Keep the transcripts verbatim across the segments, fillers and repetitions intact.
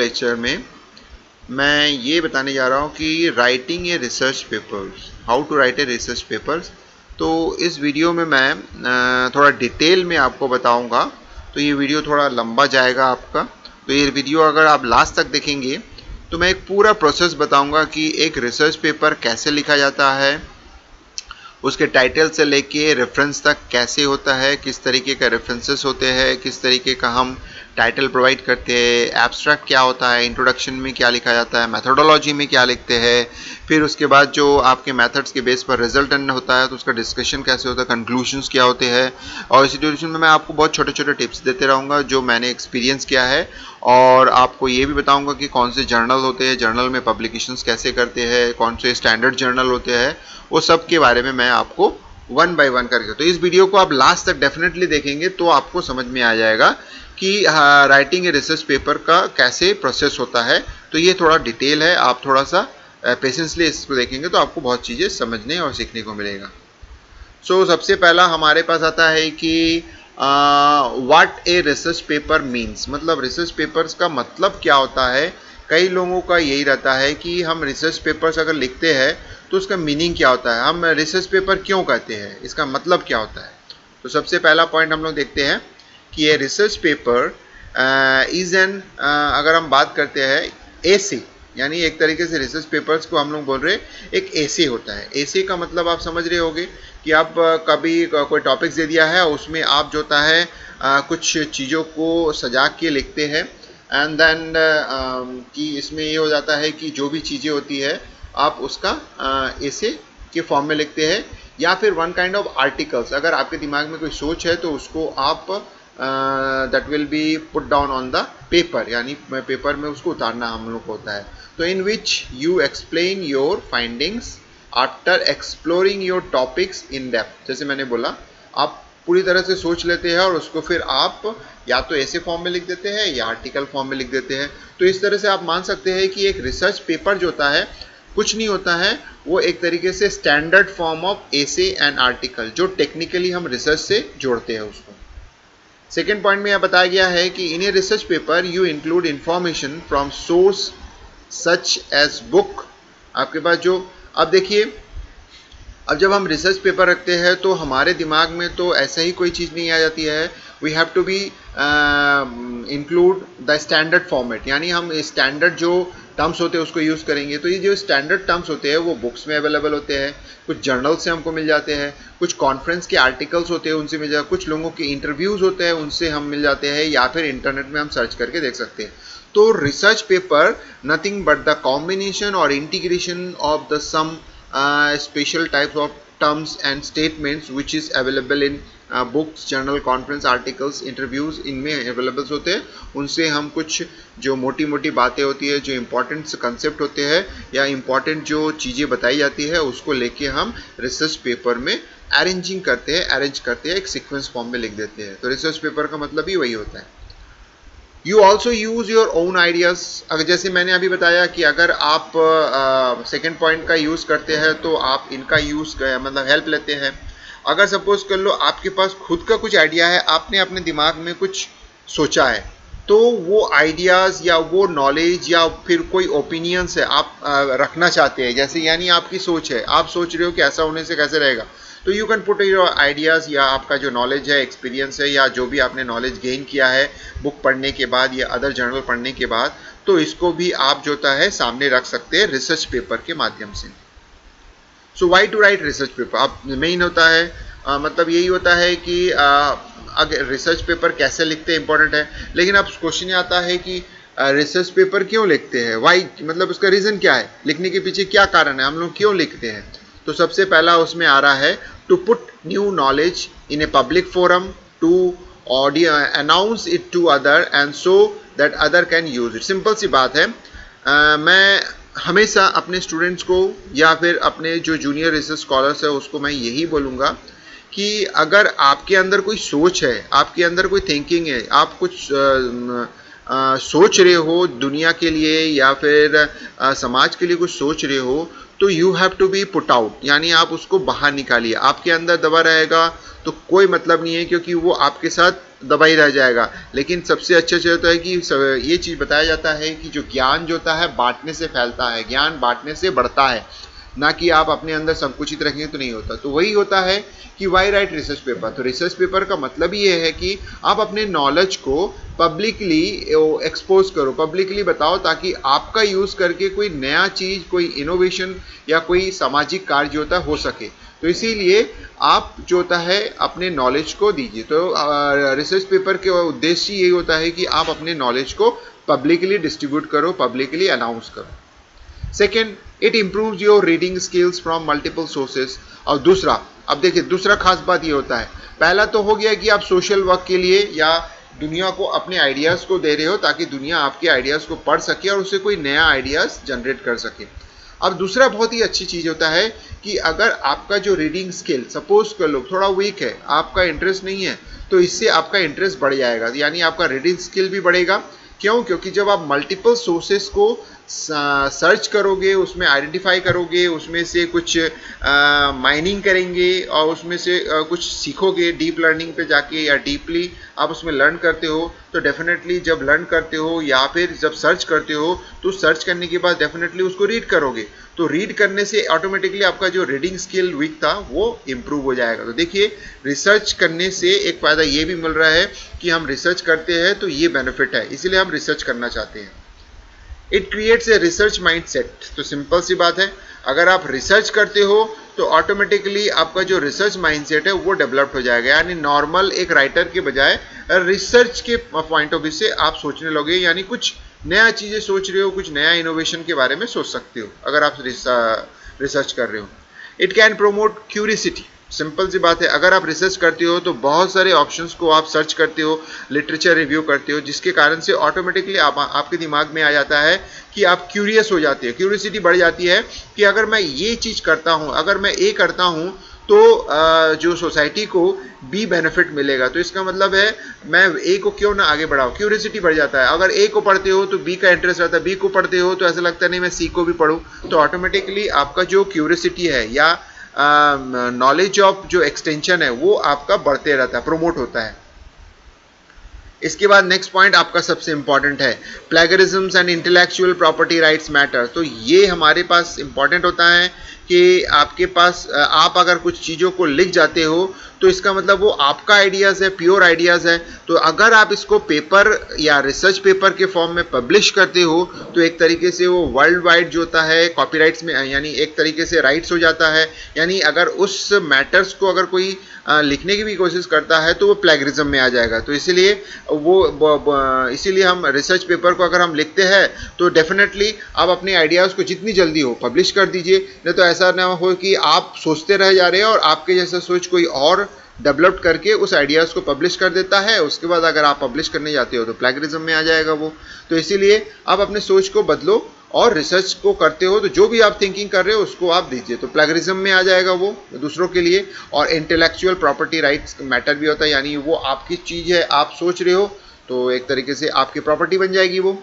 Lecture में मैं ये बताने जा रहा हूँ कि writing a research papers, how to write a research papers. तो इस वीडियो में मैं थोड़ा डिटेल में आपको बताऊँगा, तो ये वीडियो थोड़ा लंबा जाएगा आपका। तो ये वीडियो अगर आप लास्ट तक देखेंगे तो मैं एक पूरा प्रोसेस बताऊँगा कि एक रिसर्च पेपर कैसे लिखा जाता है, उसके टाइटल से लेके रेफरेंस तक कैसे होता है, किस तरीके का रेफरेंसेस होते हैं, किस तरीके का हम टाइटल प्रोवाइड करते हैं, एब्स्ट्रैक्ट क्या होता है, इंट्रोडक्शन में क्या लिखा जाता है, मेथोडोलॉजी में क्या लिखते हैं, फिर उसके बाद जो आपके मेथड्स के बेस पर रिजल्टेंट होता है तो उसका डिस्कशन कैसे होता है, कंक्लूजन्स क्या होते हैं। और इस वीडियो में मैं आपको बहुत छोटे छोटे टिप्स देते रहूँगा जो मैंने एक्सपीरियंस किया है, और आपको ये भी बताऊँगा कि कौन से जर्नल होते हैं, जर्नल में पब्लिकेशंस कैसे करते हैं, कौन से स्टैंडर्ड जर्नल होते हैं, वो सब के बारे में मैं आपको वन बाय वन करके। तो इस वीडियो को आप लास्ट तक डेफिनेटली देखेंगे तो आपको समझ में आ जाएगा कि राइटिंग ए रिसर्च पेपर का कैसे प्रोसेस होता है। तो ये थोड़ा डिटेल है, आप थोड़ा सा पेशेंसली इसको देखेंगे तो आपको बहुत चीज़ें समझने और सीखने को मिलेगा। सो so, सबसे पहला हमारे पास आता है कि what a research paper means, मतलब रिसर्च पेपर्स का मतलब क्या होता है। कई लोगों का यही रहता है कि हम रिसर्च पेपर्स अगर लिखते हैं तो उसका मीनिंग क्या होता है, हम रिसर्च पेपर क्यों कहते हैं, इसका मतलब क्या होता है। तो सबसे पहला पॉइंट हम लोग देखते हैं कि ये रिसर्च पेपर इज एन, अगर हम बात करते हैं एसे, यानी एक तरीके से रिसर्च पेपर्स को हम लोग बोल रहे हैं एक एसे होता है। एसे का मतलब आप समझ रहे होंगे कि आप कभी कोई टॉपिक्स दे दिया है, उसमें आप जो होता है आ, कुछ चीज़ों को सजा के लिखते हैं, एंड देन कि इसमें ये हो जाता है कि जो भी चीज़ें होती है आप उसका एसे के फॉर्म में लिखते हैं, या फिर वन काइंड ऑफ आर्टिकल्स। अगर आपके दिमाग में कोई सोच है तो उसको आप that will be put down on the paper, यानी पेपर में उसको उतारना हम लोग को होता है। तो in which you explain your findings after exploring your topics in depth. जैसे मैंने बोला, आप पूरी तरह से सोच लेते हैं और उसको फिर आप या तो ऐसे फॉर्म में लिख देते हैं या आर्टिकल फॉर्म में लिख देते हैं। तो इस तरह से आप मान सकते हैं कि एक रिसर्च पेपर जो होता है कुछ नहीं होता है, वो एक तरीके से standard form of essay and article जो टेक्निकली हम रिसर्च से जोड़ते हैं उसको। सेकेंड पॉइंट में यह बताया गया है कि in a research paper you include information from source such as book. आपके पास जो, अब देखिए, अब जब हम रिसर्च पेपर रखते हैं तो हमारे दिमाग में तो ऐसा ही कोई चीज़ नहीं आ जाती है। We have to be include the standard format, यानी हम स्टैंडर्ड जो टर्म्स होते हैं उसको यूज़ करेंगे। तो ये जो स्टैंडर्ड टर्म्स होते हैं वो बुक्स में अवेलेबल होते हैं, कुछ जर्नल से हमको मिल जाते हैं, कुछ कॉन्फ्रेंस के आर्टिकल्स होते हैं उनसे मिल जाते हैं, कुछ लोगों के इंटरव्यूज़ होते हैं उनसे हम मिल जाते हैं, या फिर इंटरनेट में हम सर्च करके देख सकते हैं। तो research paper nothing but the combination और integration of the some special types of terms and statements which is available in books, journal, conference, articles, interviews, इनमें अवेलेबल्स होते हैं। उनसे हम कुछ जो मोटी मोटी बातें होती है, जो इम्पॉर्टेंट कंसेप्ट होते हैं या इम्पॉर्टेंट जो चीज़ें बताई जाती है उसको लेके हम रिसर्च पेपर में अरेंजिंग करते हैं, अरेंज करते हैं, एक सीक्वेंस फॉर्म में लिख देते हैं। तो रिसर्च पेपर का मतलब ही वही होता है। You also use your own ideas. अगर जैसे मैंने अभी बताया कि अगर आप सेकेंड पॉइंट का यूज़ करते हैं तो आप इनका यूज़ मतलब हेल्प लेते हैं। अगर सपोज कर लो आपके पास खुद का कुछ आइडिया है, आपने अपने दिमाग में कुछ सोचा है, तो वो आइडियाज़ या वो नॉलेज या फिर कोई ओपिनियंस है आप आ, रखना चाहते हैं, जैसे यानी आपकी सोच है, आप सोच रहे हो कि ऐसा होने से कैसे रहेगा, तो you can put your ideas, या आपका जो नॉलेज है, एक्सपीरियंस है, या जो भी आपने नॉलेज गेन किया है बुक पढ़ने के बाद या अदर जर्नल पढ़ने के बाद, तो इसको भी आप जो होता है सामने रख सकते हैं रिसर्च पेपर के माध्यम से। So why to write research paper, आप मेन होता है आ, मतलब यही होता है कि आ, अगर रिसर्च पेपर कैसे लिखते हैं इंपॉर्टेंट है, लेकिन अब क्वेश्चन आता है कि रिसर्च पेपर क्यों लिखते हैं, वाई, मतलब उसका रीज़न क्या है, लिखने के पीछे क्या कारण है, हम लोग क्यों लिखते हैं। तो सबसे पहला उसमें आ रहा है to put new knowledge in a public forum, to audio announce it to other and so that other can use it. Simple सी बात है, आ, मैं हमेशा अपने स्टूडेंट्स को या फिर अपने जो जूनियर रिसर्च स्कॉलर्स है उसको मैं यही बोलूँगा कि अगर आपके अंदर कोई सोच है, आपके अंदर कोई थिंकिंग है, आप कुछ आ, आ, सोच रहे हो दुनिया के लिए या फिर आ, समाज के लिए कुछ सोच रहे हो, तो you have to be put out, यानी आप उसको बाहर निकालिए। आपके अंदर दबा रहेगा तो कोई मतलब नहीं है, क्योंकि वो आपके साथ दबा ही रह जाएगा। लेकिन सबसे अच्छा चीज़ तो है कि ये चीज़ बताया जाता है कि जो ज्ञान जो होता है बांटने से फैलता है, ज्ञान बांटने से बढ़ता है, ना कि आप अपने अंदर संकुचित रखेंगे तो नहीं होता। तो वही होता है कि वाई राइट रिसर्च पेपर। तो रिसर्च पेपर का मतलब ये है कि आप अपने नॉलेज को पब्लिकली एक्सपोज करो, पब्लिकली बताओ, ताकि आपका यूज़ करके कोई नया चीज़, कोई इनोवेशन या कोई सामाजिक कार्य जो होता है हो सके। तो इसीलिए आप जो होता है अपने नॉलेज को दीजिए। तो रिसर्च पेपर के उद्देश्य यही होता है कि आप अपने नॉलेज को पब्लिकली डिस्ट्रीब्यूट करो, पब्लिकली अनाउंस करो। Second, it improves your reading skills from multiple sources. और दूसरा, अब देखिए दूसरा खास बात ये होता है, पहला तो हो गया कि आप सोशल वर्क के लिए या दुनिया को अपने आइडियाज़ को दे रहे हो ताकि दुनिया आपके आइडियाज़ को पढ़ सके और उससे कोई नया आइडियाज़ जनरेट कर सके। अब दूसरा बहुत ही अच्छी चीज़ होता है कि अगर आपका जो रीडिंग स्किल, सपोज कर लो, थोड़ा वीक है, आपका इंटरेस्ट नहीं है, तो इससे आपका इंटरेस्ट बढ़ जाएगा, यानी आपका रीडिंग स्किल भी बढ़ेगा। क्यों? क्योंकि जब आप मल्टीपल सोर्सेज को सर्च करोगे, उसमें आइडेंटिफाई करोगे, उसमें से कुछ माइनिंग करेंगे और उसमें से आ, कुछ सीखोगे, डीप लर्निंग पे जाके या डीपली आप उसमें लर्न करते हो, तो डेफिनेटली जब लर्न करते हो या फिर जब सर्च करते हो तो सर्च करने के बाद डेफिनेटली उसको रीड करोगे। तो रीड करने से ऑटोमेटिकली आपका जो रीडिंग स्किल वीक था वो इम्प्रूव हो जाएगा। तो देखिए, रिसर्च करने से एक फ़ायदा ये भी मिल रहा है कि हम रिसर्च करते हैं तो ये बेनिफिट है, इसीलिए हम रिसर्च करना चाहते हैं। It creates a research mindset. तो सिंपल सी बात है, अगर आप रिसर्च करते हो तो ऑटोमेटिकली आपका जो रिसर्च माइंडसेट है वो डेवलप हो जाएगा, यानी नॉर्मल एक राइटर के बजाय रिसर्च के पॉइंट ऑफ व्यू से आप सोचने लगोगे, यानी कुछ नया चीज़ें सोच रहे हो, कुछ नया इनोवेशन के बारे में सोच सकते हो अगर आप रिसर्च कर रहे हो। It can promote curiosity. Simple सी बात है, अगर आप रिसर्च करते हो तो बहुत सारे ऑप्शंस को आप सर्च करते हो, लिटरेचर रिव्यू करते हो, जिसके कारण से ऑटोमेटिकली आप, आपके दिमाग में आ जाता है कि आप क्यूरियस हो जाते हो, क्यूरियसिटी बढ़ जाती है कि अगर मैं ये चीज़ करता हूँ, अगर मैं ये करता हूँ तो जो सोसाइटी को बी बेनिफिट मिलेगा, तो इसका मतलब है मैं ए को क्यों ना आगे बढ़ाऊँ, क्यूरियसिटी बढ़ जाता है। अगर ए को पढ़ते हो तो बी का इंटरेस्ट रहता है, बी को पढ़ते हो तो ऐसा लगता है नहीं मैं सी को भी पढ़ूँ, तो ऑटोमेटिकली आपका जो क्यूरियसिटी है या नॉलेज ऑफ जो एक्सटेंशन है वो आपका बढ़ते रहता है, प्रोमोट होता है। इसके बाद नेक्स्ट पॉइंट आपका सबसे इंपॉर्टेंट है, plagiarisms and intellectual property rights matter. तो ये हमारे पास इंपॉर्टेंट होता है कि आपके पास, आप अगर कुछ चीज़ों को लिख जाते हो तो इसका मतलब वो आपका आइडियाज़ है, प्योर आइडियाज़ है। तो अगर आप इसको पेपर या रिसर्च पेपर के फॉर्म में पब्लिश करते हो तो एक तरीके से वो वर्ल्ड वाइड जो होता है कॉपीराइट्स में, यानी एक तरीके से राइट्स हो जाता है, यानी अगर उस मैटर्स को अगर कोई लिखने की भी कोशिश करता है तो वो प्लेगरिज्म में आ जाएगा। तो इसीलिए वो इसीलिए हम रिसर्च पेपर को अगर हम लिखते हैं तो डेफिनेटली आप अपने आइडियाज़ को जितनी जल्दी हो पब्लिश कर दीजिए, नहीं तो ऐसा ना हो कि आप सोचते रह जा रहे हो और आपके जैसा सोच कोई और डेवलप करके उस आइडियाज़ को पब्लिश कर देता है, उसके बाद अगर आप पब्लिश करने जाते हो तो प्लेगरिज्म में आ जाएगा वो। तो इसीलिए आप अपने सोच को बदलो और रिसर्च को करते हो तो जो भी आप थिंकिंग कर रहे हो उसको आप दीजिए, तो प्लेगरिज्म में आ जाएगा वो दूसरों के लिए। और इंटेलेक्चुअल प्रॉपर्टी राइट्स मैटर भी होता है, यानी वो आपकी चीज़ है, आप सोच रहे हो तो एक तरीके से आपकी प्रॉपर्टी बन जाएगी वो।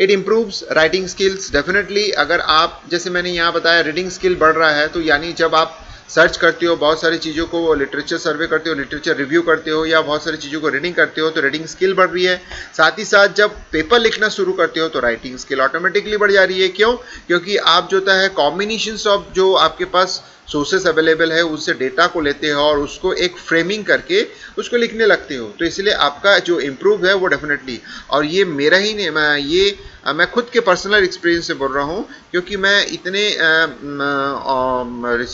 It improves writing skills. Definitely अगर आप, जैसे मैंने यहाँ बताया, रीडिंग स्किल बढ़ रहा है, तो यानी जब आप सर्च करते हो बहुत सारी चीज़ों को, लिटरेचर सर्वे करते हो, लिटरेचर रिव्यू करते हो या बहुत सारी चीज़ों को रीडिंग करते हो तो रीडिंग स्किल बढ़ रही है। साथ ही साथ जब पेपर लिखना शुरू करते हो तो राइटिंग स्किल ऑटोमेटिकली बढ़ जा रही है। क्यों? क्योंकि आप जो होता है कॉम्बिनेशंस ऑफ जो आपके पास सोर्सेस अवेलेबल है उससे डेटा को लेते हो और उसको एक फ्रेमिंग करके उसको लिखने लगते हो, तो इसलिए आपका जो इम्प्रूव है वो डेफिनेटली। और ये मेरा ही नहीं, मैं ये मैं खुद के पर्सनल एक्सपीरियंस से बोल रहा हूँ, क्योंकि मैं इतने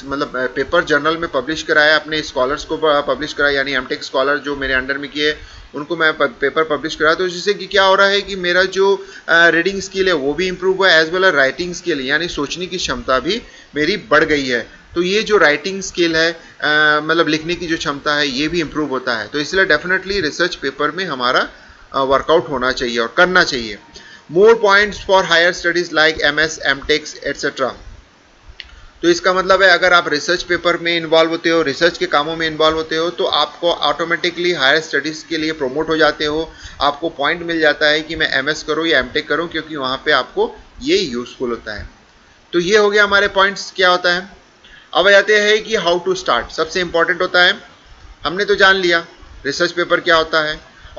मतलब पेपर जर्नल में पब्लिश कराया, अपने स्कॉलर्स को पब्लिश कराया, यानी एमटेक स्कॉलर जो मेरे अंडर में किए उनको मैं पेपर पब्लिश करा, तो जिससे कि क्या हो रहा है कि मेरा जो रीडिंग स्किल है वो भी इम्प्रूव हुआ, as well as writing skill, यानी सोचने की क्षमता भी मेरी बढ़ गई है। तो ये जो राइटिंग स्किल है, मतलब लिखने की जो क्षमता है, ये भी इम्प्रूव होता है। तो इसलिए डेफिनेटली रिसर्च पेपर में हमारा वर्कआउट होना चाहिए और करना चाहिए। More points for higher studies like M S, M techs etcetera. तो इसका मतलब है अगर आप रिसर्च पेपर में इन्वॉल्व होते हो, रिसर्च के कामों में इन्वॉल्व होते हो, तो आपको ऑटोमेटिकली हायर स्टडीज़ के लिए प्रोमोट हो जाते हो, आपको पॉइंट मिल जाता है कि मैं एम एस करूँ या एम टेक करूँ, क्योंकि वहाँ पर आपको ये यूज़फुल होता है। तो ये हो गया हमारे पॉइंट्स क्या होता है। अब आ जाते हैं कि हाउ टू स्टार्ट, सबसे इम्पॉर्टेंट होता है। हमने तो जान लिया रिसर्च पेपर क्या होता है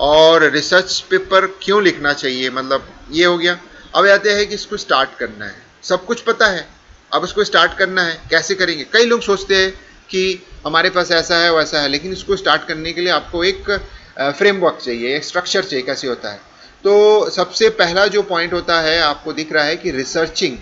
और रिसर्च पेपर क्यों लिखना चाहिए, मतलब ये हो गया। अब आते हैं कि इसको स्टार्ट करना है, सब कुछ पता है, अब इसको स्टार्ट करना है, कैसे करेंगे। कई लोग सोचते हैं कि हमारे पास ऐसा है वैसा है, लेकिन इसको स्टार्ट करने के लिए आपको एक फ्रेमवर्क चाहिए, एक स्ट्रक्चर चाहिए, कैसे होता है। तो सबसे पहला जो पॉइंट होता है आपको दिख रहा है कि रिसर्चिंग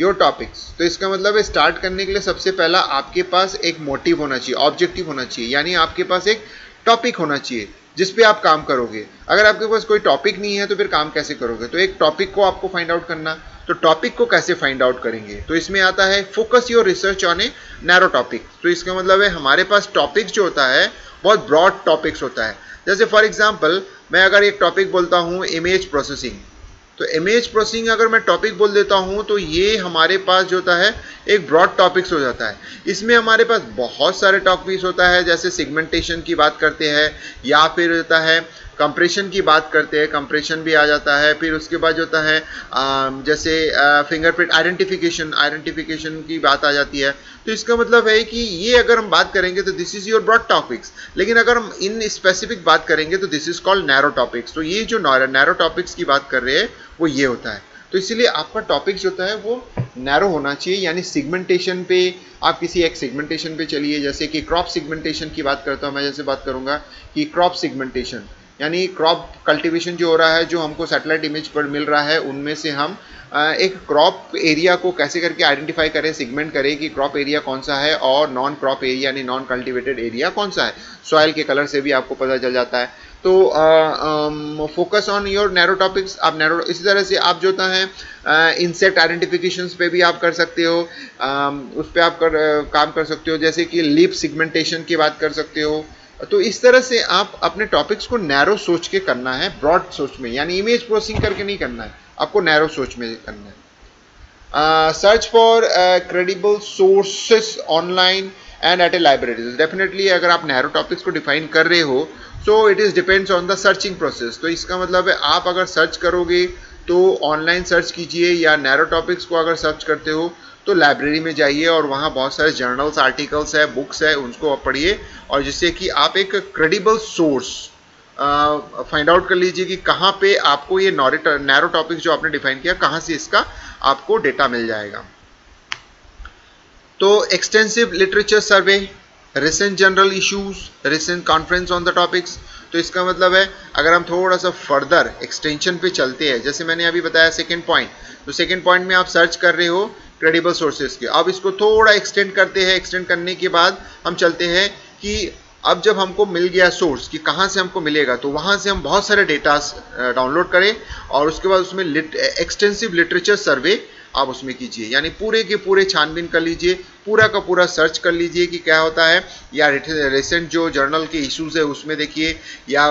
योर टॉपिक्स, तो इसका मतलब है स्टार्ट करने के लिए सबसे पहला आपके पास एक मोटिव होना चाहिए, ऑब्जेक्टिव होना चाहिए, यानी आपके पास एक टॉपिक होना चाहिए जिस पे आप काम करोगे। अगर आपके पास कोई टॉपिक नहीं है तो फिर काम कैसे करोगे। तो एक टॉपिक को आपको फाइंड आउट करना, तो टॉपिक को कैसे फाइंड आउट करेंगे, तो इसमें आता है focus your research on a narrow topic. तो इसका मतलब है हमारे पास टॉपिक्स जो होता है बहुत ब्रॉड टॉपिक्स होता है। जैसे फॉर एग्जाम्पल मैं अगर एक टॉपिक बोलता हूँ इमेज प्रोसेसिंग, तो इमेज प्रोसेसिंग अगर मैं टॉपिक बोल देता हूँ तो ये हमारे पास जो होता है एक ब्रॉड टॉपिक्स हो जाता है। इसमें हमारे पास बहुत सारे टॉपिक्स होता है, जैसे सेगमेंटेशन की बात करते हैं, या फिर होता है कंप्रेशन की बात करते हैं, कंप्रेशन भी आ जाता है। फिर उसके बाद जो होता है आ, जैसे फिंगरप्रिंट आइडेंटिफिकेशन, आइडेंटिफिकेशन की बात आ जाती है। तो इसका मतलब है कि ये अगर हम बात करेंगे तो this is your broad topics, लेकिन अगर हम इन स्पेसिफिक बात करेंगे तो this is called narrow topics. तो ये जो नैरो टॉपिक्स की बात कर रहे हैं वो ये होता है। तो इसीलिए आपका टॉपिक जो होता है वो नैरो होना चाहिए, यानी सेगमेंटेशन पे आप किसी एक सेगमेंटेशन पे चलिए, जैसे कि क्रॉप सेगमेंटेशन की बात करता हूँ मैं, जैसे बात करूँगा कि क्रॉप सेगमेंटेशन यानी क्रॉप कल्टीवेशन जो हो रहा है, जो हमको सैटेलाइट इमेज पर मिल रहा है, उनमें से हम एक क्रॉप एरिया को कैसे करके आइडेंटिफाई करें, सेगमेंट करें कि क्रॉप एरिया कौन सा है और नॉन क्रॉप एरिया यानी नॉन कल्टीवेटेड एरिया कौन सा है। सॉइल के कलर से भी आपको पता चल जाता है। तो focus on your narrow topics, आप नैरो। इसी तरह से आप जो होता है इंसेक्ट आइडेंटिफिकेशन पे भी आप कर सकते हो, uh, उस पर आप कर, uh, काम कर सकते हो, जैसे कि लीफ सेगमेंटेशन की बात कर सकते हो। तो इस तरह से आप अपने टॉपिक्स को नैरो सोच के करना है, ब्रॉड सोच में, यानी इमेज प्रोसेसिंग करके नहीं करना है, आपको नैरो सोच में करना है। Search for credible sources online and at a library. Definitely अगर आप नैरो टॉपिक्स को डिफाइन कर रहे हो so it is depends on the searching process. तो इसका मतलब है आप अगर सर्च करोगे तो ऑनलाइन सर्च कीजिए, या नैरो टॉपिक्स को अगर सर्च करते हो तो लाइब्रेरी में जाइए और वहाँ बहुत सारे जर्नल्स, आर्टिकल्स है, बुक्स है, उनको आप पढ़िए, और जिससे कि आप एक क्रेडिबल सोर्स फाइंड आउट कर लीजिए कि कहाँ पे आपको ये नैरो टॉपिक्स जो आपने डिफाइन किया कहाँ से इसका आपको डेटा मिल जाएगा। तो extensive literature survey, recent journal issues, recent conference on the topics. तो इसका मतलब है अगर हम थोड़ा सा फर्दर एक्सटेंशन पे चलते हैं, जैसे मैंने अभी बताया सेकेंड पॉइंट, तो सेकेंड पॉइंट में आप सर्च कर रहे हो क्रेडिबल सोर्सेज के। अब इसको थोड़ा एक्सटेंड करते हैं, एक्सटेंड करने के बाद हम चलते हैं कि अब जब हमको मिल गया सोर्स कि कहाँ से हमको मिलेगा, तो वहाँ से हम बहुत सारे डेटास डाउनलोड करें और उसके बाद उसमें लिट, एक्सटेंसिव लिटरेचर सर्वे आप उसमें कीजिए, यानी पूरे के पूरे छानबीन कर लीजिए, पूरा का पूरा सर्च कर लीजिए कि क्या होता है, या रिसेंट जो जर्नल के इश्यूज़ है उसमें देखिए, या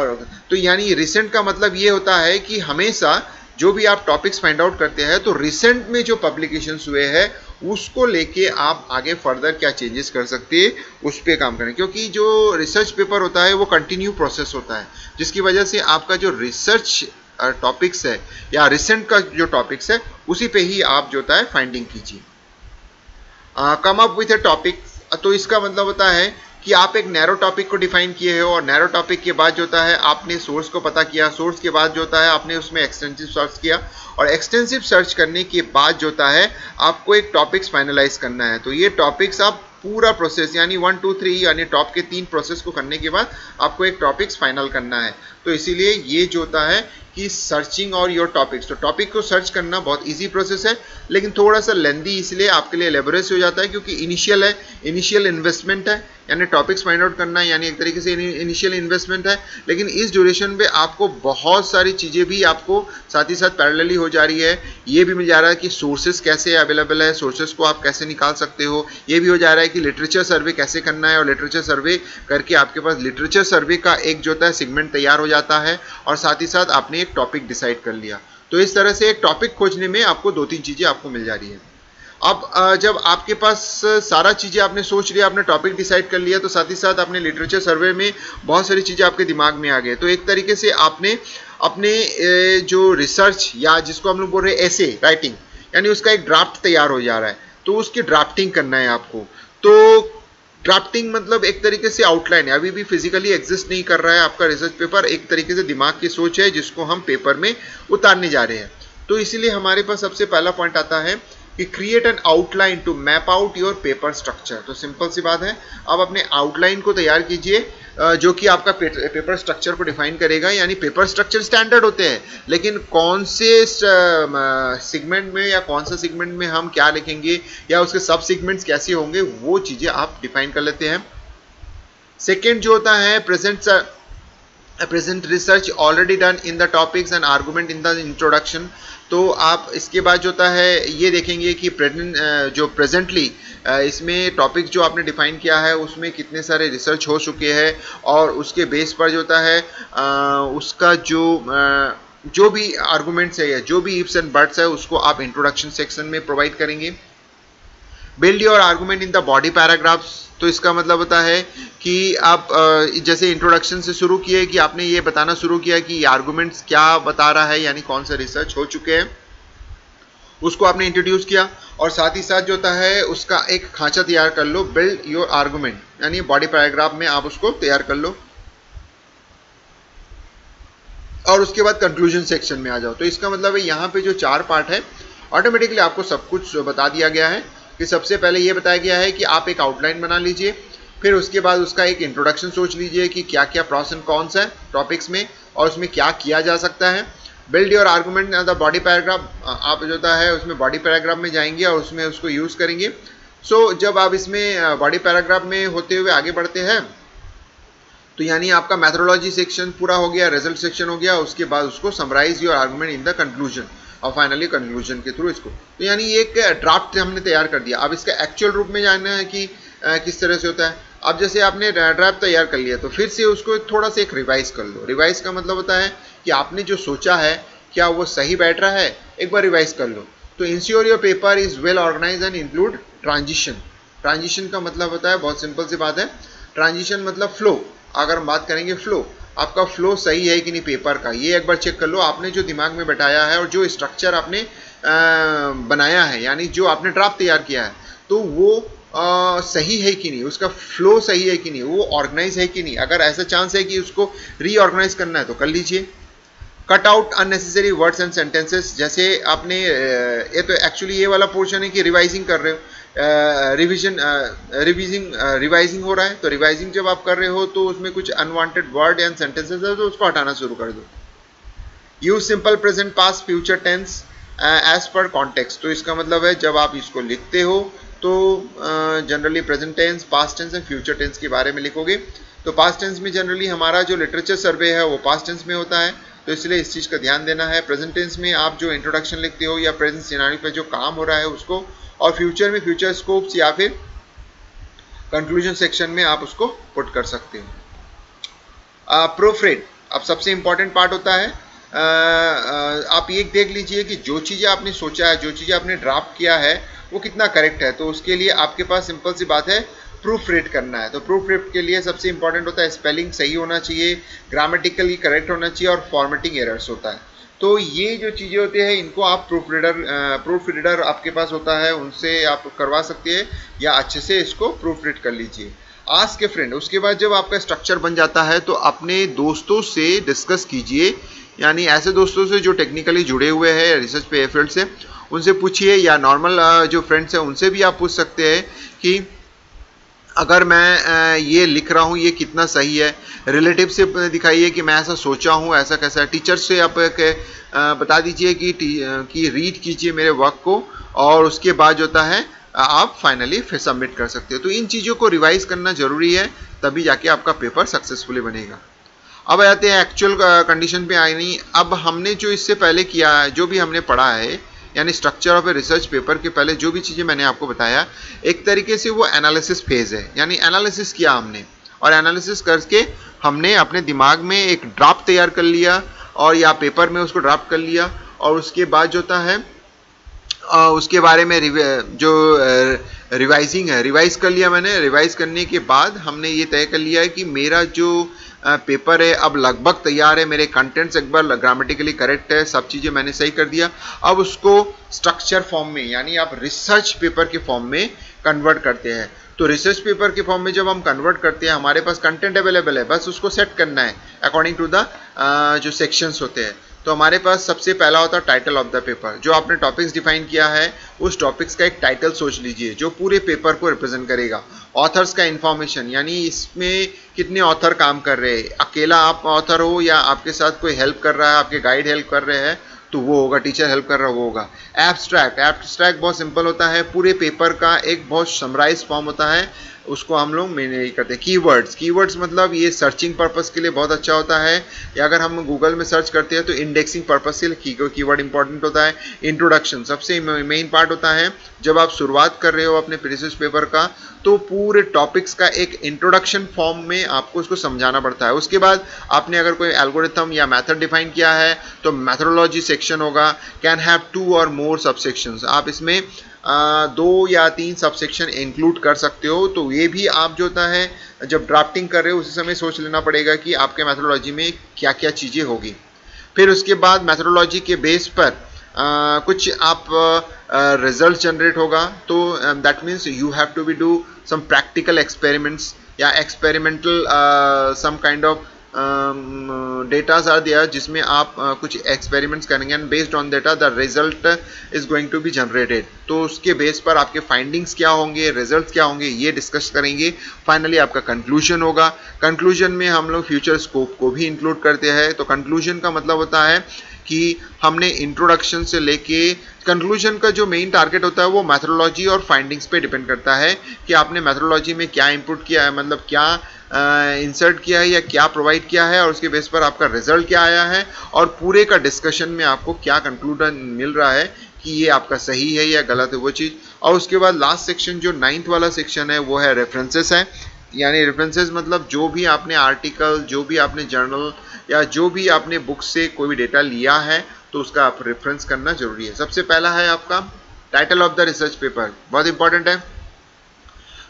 तो यानी रिसेंट का मतलब ये होता है कि हमेशा जो भी आप टॉपिक्स फाइंड आउट करते हैं तो रिसेंट में जो पब्लिकेशंस हुए हैं उसको लेके आप आगे फर्दर क्या चेंजेस कर सकते हैं उस पर काम करें, क्योंकि जो रिसर्च पेपर होता है वो कंटिन्यू प्रोसेस होता है, जिसकी वजह से आपका जो रिसर्च टॉपिक्स है या रिसेंट का जो टॉपिक्स है उसी पे ही आप जो होता है फाइंडिंग कीजिए। Come up with a topic, तो इसका मतलब होता है कि आप एक नैरो टॉपिक को डिफाइन किए हो और नैरो टॉपिक के बाद जो होता है आपने सोर्स को पता किया, सोर्स के बाद जो होता है आपने उसमें एक्सटेंसिव सर्च किया, और एक्सटेंसिव सर्च करने के बाद जो होता है आपको एक टॉपिक्स फाइनलाइज करना है। तो ये टॉपिक्स आप पूरा प्रोसेस यानी वन टू थ्री यानी टॉप के तीन प्रोसेस को करने के बाद आपको एक टॉपिक्स फाइनल करना है। तो इसीलिए ये जो होता है कि सर्चिंग और योर टॉपिक्स, तो टॉपिक को सर्च करना बहुत इजी प्रोसेस है, लेकिन थोड़ा सा लेंदी इसलिए आपके लिए लेबोरेस हो जाता है क्योंकि इनिशियल है, इनिशियल इन्वेस्टमेंट है, यानी टॉपिक्स फाइंड आउट करना है, यानी एक तरीके से इनिशियल इन्वेस्टमेंट है, लेकिन इस ड्यूरेशन पे आपको बहुत सारी चीज़ें भी आपको साथ ही साथ पैरेलली हो जा रही है। ये भी मिल जा रहा है कि सोर्सेज कैसे अवेलेबल है, सोर्सेज को आप कैसे निकाल सकते हो, ये भी हो जा रहा है कि लिटरेचर सर्वे कैसे करना है, और लिटरेचर सर्वे करके आपके पास लिटरेचर सर्वे का एक जो होता है सेगमेंट तैयार हो जाता है, और साथ ही साथ आपने एक टॉपिक डिसाइड कर लिया। तो इस तरह से एक टॉपिक खोजने में आपको दो तीन चीजें आपको मिल जा रही है। अब जब आपके पास सारा चीज़ें आपने सोच लिया, आपने टॉपिक डिसाइड कर लिया, तो साथ ही साथ आपने लिटरेचर सर्वे में बहुत सारी चीज़ें आपके दिमाग में आ गए। तो एक तरीके से आपने अपने जो रिसर्च या जिसको हम लोग बोल रहे हैं ऐसे राइटिंग, यानी उसका एक ड्राफ्ट तैयार हो जा रहा है, तो उसकी ड्राफ्टिंग करना है आपको। तो ड्राफ्टिंग मतलब एक तरीके से आउटलाइन है, अभी भी फिजिकली एग्जिस्ट नहीं कर रहा है आपका रिसर्च पेपर, एक तरीके से दिमाग की सोच है जिसको हम पेपर में उतारने जा रहे हैं। तो इसीलिए हमारे पास सबसे पहला पॉइंट आता है कि create an outline to map out your paper structure. तो सिंपल सी बात है, आप अपने आउटलाइन को तैयार कीजिए जो कि आपका पेपर स्ट्रक्चर को डिफाइन करेगा। यानी पेपर स्ट्रक्चर स्टैंडर्ड होते हैं, लेकिन कौन से सेगमेंट में या कौन सा सेगमेंट में हम क्या लिखेंगे या उसके सब सेगमेंट्स कैसे होंगे, वो चीज़ें आप डिफाइन कर लेते हैं। सेकेंड जो होता है, present present research already done in the topics and argument in the introduction. तो आप इसके बाद जो होता है ये देखेंगे कि जो प्रेजेंटली इसमें टॉपिक्स जो आपने डिफाइन किया है उसमें कितने सारे रिसर्च हो चुके हैं, और उसके बेस पर जो होता है उसका जो जो भी आर्गूमेंट्स है या जो भी इफ्स एंड बट्स है उसको आप इंट्रोडक्शन सेक्शन में प्रोवाइड करेंगे। Build your argument in the body paragraphs. तो इसका मतलब होता है कि आप जैसे इंट्रोडक्शन से शुरू किए कि आपने ये बताना शुरू किया कि ये आर्गूमेंट्स क्या बता रहा है, यानी कौन सा रिसर्च हो चुके हैं उसको आपने इंट्रोड्यूस किया, और साथ ही साथ जो होता है उसका एक खांचा तैयार कर लो। बिल्ड योर आर्गूमेंट यानी बॉडी पैराग्राफ में आप उसको तैयार कर लो, और उसके बाद कंक्लूजन सेक्शन में आ जाओ। तो इसका मतलब है यहाँ पे जो चार पार्ट है ऑटोमेटिकली आपको सब कुछ बता दिया गया है। कि सबसे पहले ये बताया गया है कि आप एक आउटलाइन बना लीजिए, फिर उसके बाद उसका एक इंट्रोडक्शन सोच लीजिए कि क्या क्या प्रॉस एंड कॉन्स है टॉपिक्स में और उसमें क्या किया जा सकता है। Build your argument the body paragraph, आप जो है उसमें बॉडी पैराग्राफ में जाएंगे और उसमें उसको यूज़ करेंगे। सो so, जब आप इसमें बॉडी पैराग्राफ में होते हुए आगे बढ़ते हैं तो यानी आपका मैथोडोलॉजी सेक्शन पूरा हो गया, रिजल्ट सेक्शन हो गया, उसके बाद उसको summarise your argument in the conclusion और फाइनली कंक्लूजन के थ्रू इसको, तो यानी एक ड्राफ्ट हमने तैयार कर दिया। अब इसका एक्चुअल रूप में जानना है कि आ, किस तरह से होता है। अब जैसे आपने ड्राफ्ट तैयार कर लिया तो फिर से उसको थोड़ा सा एक रिवाइज कर लो। रिवाइज का मतलब होता है कि आपने जो सोचा है क्या वो सही बैठ रहा है, एक बार रिवाइज कर लो। तो ensure your paper is well organise and include transition. Transition का मतलब होता है, बहुत सिंपल सी बात है, ट्रांजिशन मतलब फ्लो। अगर हम बात करेंगे फ्लो, आपका फ्लो सही है कि नहीं पेपर का, ये एक बार चेक कर लो। आपने जो दिमाग में बैठाया है और जो स्ट्रक्चर आपने बनाया है यानी जो आपने ड्राफ्ट तैयार किया है, तो वो आ, सही है कि नहीं, उसका फ्लो सही है कि नहीं, वो ऑर्गेनाइज है कि नहीं। अगर ऐसा चांस है कि उसको रीऑर्गेनाइज करना है तो कर लीजिए। Cut out unnecessary words and sentences. जैसे आपने ये तो एक्चुअली ये वाला पोर्शन है कि रिवाइजिंग कर रहे हो, रिवीजन रिवीजिंग रिवाइजिंग हो रहा है, तो रिवाइजिंग जब आप कर रहे हो तो उसमें कुछ अनवांटेड वर्ड एंड सेंटेंसेस है तो उसको हटाना शुरू कर दो। Use simple present past future tense as per context. तो इसका मतलब है जब आप इसको लिखते हो तो generally present tense, past tense and future tense के बारे में लिखोगे। तो पास्ट टेंस में जनरली हमारा जो लिटरेचर सर्वे है वो पास्ट टेंस में होता है, तो इसलिए इस चीज़ का ध्यान देना है। प्रेजेंट टेंस में आप जो इंट्रोडक्शन लिखते हो या प्रेजेंट सिनेरियो पे जो काम हो रहा है उसको, और फ्यूचर में फ्यूचर स्कोप्स या फिर कंक्लूजन सेक्शन में आप उसको पुट कर सकते हो। प्रूफ रीड, अब सबसे इम्पॉर्टेंट पार्ट होता है। आ, आ, आप ये देख लीजिए कि जो चीज़ें आपने सोचा है, जो चीज़ें आपने ड्राफ्ट किया है वो कितना करेक्ट है। तो उसके लिए आपके पास सिंपल सी बात है प्रूफ रीड करना है। तो प्रूफ रीड के लिए सबसे इंपॉर्टेंट होता है स्पेलिंग सही होना चाहिए, ग्रामेटिकली करेक्ट होना चाहिए, और फॉर्मेटिंग एरर्स होता है। तो ये जो चीज़ें होती हैं इनको आप प्रूफ रीडर प्रूफ रीडर आपके पास होता है उनसे आप करवा सकते हैं, या अच्छे से इसको प्रूफ रीड कर लीजिए। आस्क के फ्रेंड, उसके बाद जब आपका स्ट्रक्चर बन जाता है तो अपने दोस्तों से डिस्कस कीजिए, यानी ऐसे दोस्तों से जो टेक्निकली जुड़े हुए हैं रिसर्च पे फील्ड से, उनसे पूछिए, या नॉर्मल जो फ्रेंड्स हैं उनसे भी आप पूछ सकते हैं कि अगर मैं ये लिख रहा हूँ ये कितना सही है। रिलेटिव से दिखाइए कि मैं ऐसा सोचा हूँ, ऐसा कैसा है। टीचर से आप के बता दीजिए कि कि रीड कीजिए मेरे वर्क को, और उसके बाद जो होता है आप फाइनली फिर सबमिट कर सकते हो। तो इन चीज़ों को रिवाइज करना ज़रूरी है, तभी जाके आपका पेपर सक्सेसफुली बनेगा। अब आते हैं एक्चुअल कंडीशन पे। आई नहीं, अब हमने जो इससे पहले किया है, जो भी हमने पढ़ा है, यानी structure of a research paper के पहले जो भी चीज़ें मैंने आपको बताया, एक तरीके से वो एनालिसिस फेज़ है। यानी एनालिसिस किया हमने, और एनालिसिस करके हमने अपने दिमाग में एक ड्राफ्ट तैयार कर लिया, और या पेपर में उसको ड्राफ्ट कर लिया, और उसके बाद जो होता है उसके बारे में जो रिवाइजिंग है रिवाइज कर लिया मैंने। रिवाइज करने के बाद हमने ये तय कर लिया है कि मेरा जो पेपर है अब लगभग तैयार है। मेरे कंटेंट्स एक बार ग्रामेटिकली करेक्ट है, सब चीज़ें मैंने सही कर दिया। अब उसको स्ट्रक्चर फॉर्म में यानी आप रिसर्च पेपर के फॉर्म में कन्वर्ट करते हैं। तो रिसर्च पेपर के फॉर्म में जब हम कन्वर्ट करते हैं, हमारे पास कंटेंट अवेलेबल है, बस उसको सेट करना है अकॉर्डिंग टू द जो सेक्शंस होते हैं। तो हमारे पास सबसे पहला होता है टाइटल ऑफ द पेपर। जो आपने टॉपिक्स डिफाइन किया है उस टॉपिक्स का एक टाइटल सोच लीजिए जो पूरे पेपर को रिप्रेजेंट करेगा। ऑथर्स का इन्फॉर्मेशन यानी इसमें कितने ऑथर काम कर रहे हैं, अकेला आप ऑथर हो या आपके साथ कोई हेल्प कर रहा है, आपके गाइड हेल्प कर रहे हैं तो वो होगा, टीचर हेल्प कर रहा वो होगा। एब्स्ट्रैक्ट, एब्स्ट्रैक्ट बहुत सिंपल होता है, पूरे पेपर का एक बहुत समराइज फॉर्म होता है, उसको हम लोग मेन करते हैं। कीवर्ड्स, कीवर्ड्स मतलब ये सर्चिंग पर्पस के लिए बहुत अच्छा होता है, या अगर हम गूगल में सर्च करते हैं तो इंडेक्सिंग पर्पस के लिए कीवर्ड इंपॉर्टेंट होता है। इंट्रोडक्शन सबसे मेन पार्ट होता है, जब आप शुरुआत कर रहे हो अपने रिसर्च पेपर का तो पूरे टॉपिक्स का एक इंट्रोडक्शन फॉर्म में आपको उसको समझाना पड़ता है। उसके बाद आपने अगर कोई एल्गोरिथम या मेथड डिफाइन किया है तो मेथडोलॉजी सेक्शन होगा। कैन हैव टू और मोर सबसेक्शंस, आप इसमें आ, दो या तीन सबसेक्शन इंक्लूड कर सकते हो। तो ये भी आप जो होता है जब ड्राफ्टिंग कर रहे हो उसी समय सोच लेना पड़ेगा कि आपके मेथडोलॉजी में क्या क्या चीज़ें होगी। फिर उसके बाद मेथडोलॉजी के बेस पर आ, कुछ आप रिजल्ट जनरेट होगा, तो that means you have to be do some practical experiments या experimental some kind of datas are दिया, जिसमें आप uh, कुछ एक्सपेरिमेंट्स करेंगे and based on data the result is going to be generated. तो उसके बेस पर आपके फाइंडिंग्स क्या होंगे, रिजल्ट क्या होंगे, ये डिस्कस करेंगे। फाइनली आपका कंक्लूजन होगा। कंक्लूजन में हम लोग फ्यूचर स्कोप को भी इंक्लूड करते हैं। तो कंक्लूजन का मतलब होता है कि हमने इंट्रोडक्शन से लेके कंक्लूजन का जो मेन टारगेट होता है वो मैथडोलॉजी और फाइंडिंग्स पे डिपेंड करता है कि आपने मैथडोलॉजी में क्या इनपुट किया है, मतलब क्या इंसर्ट किया है या क्या प्रोवाइड किया है, और उसके बेस पर आपका रिजल्ट क्या आया है, और पूरे का डिस्कशन में आपको क्या कंक्लूजन मिल रहा है कि ये आपका सही है या गलत है वो चीज़। और उसके बाद लास्ट सेक्शन जो नाइन्थ वाला सेक्शन है वो है रेफरेंसेस है, यानी रेफरेंसेस मतलब जो भी आपने आर्टिकल, जो भी आपने जर्नल या जो भी आपने बुक से कोई भी डेटा लिया है तो उसका आप रेफरेंस करना जरूरी है। सबसे पहला है आपका title of the research paper, बहुत इंपॉर्टेंट है।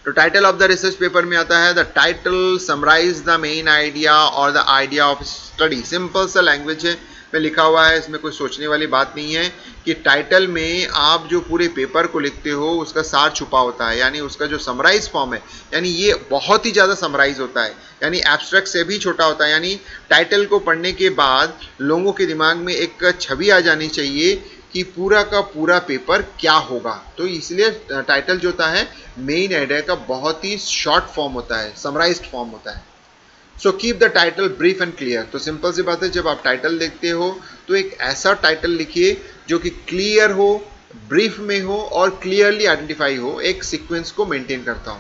तो title of the research paper में आता है the title summarise the main idea और the idea of study. Simple सा लैंग्वेज है में लिखा हुआ है, इसमें कोई सोचने वाली बात नहीं है कि टाइटल में आप जो पूरे पेपर को लिखते हो उसका सार छुपा होता है, यानी उसका जो समराइज फॉर्म है, यानी ये बहुत ही ज़्यादा समराइज होता है, यानी एब्स्ट्रैक्ट से भी छोटा होता है। यानी टाइटल को पढ़ने के बाद लोगों के दिमाग में एक छवि आ जानी चाहिए कि पूरा का पूरा पेपर क्या होगा। तो इसलिए टाइटल जो होता है मेन आइडिया का बहुत ही शॉर्ट फॉर्म होता है, समराइज फॉर्म होता है। So keep the title brief and clear. तो सिंपल सी बात है, जब आप टाइटल देखते हो तो एक ऐसा टाइटल लिखिए जो कि क्लियर हो, ब्रीफ में हो और क्लियरली आइडेंटिफाई हो, एक सीक्वेंस को मेंटेन करता हो।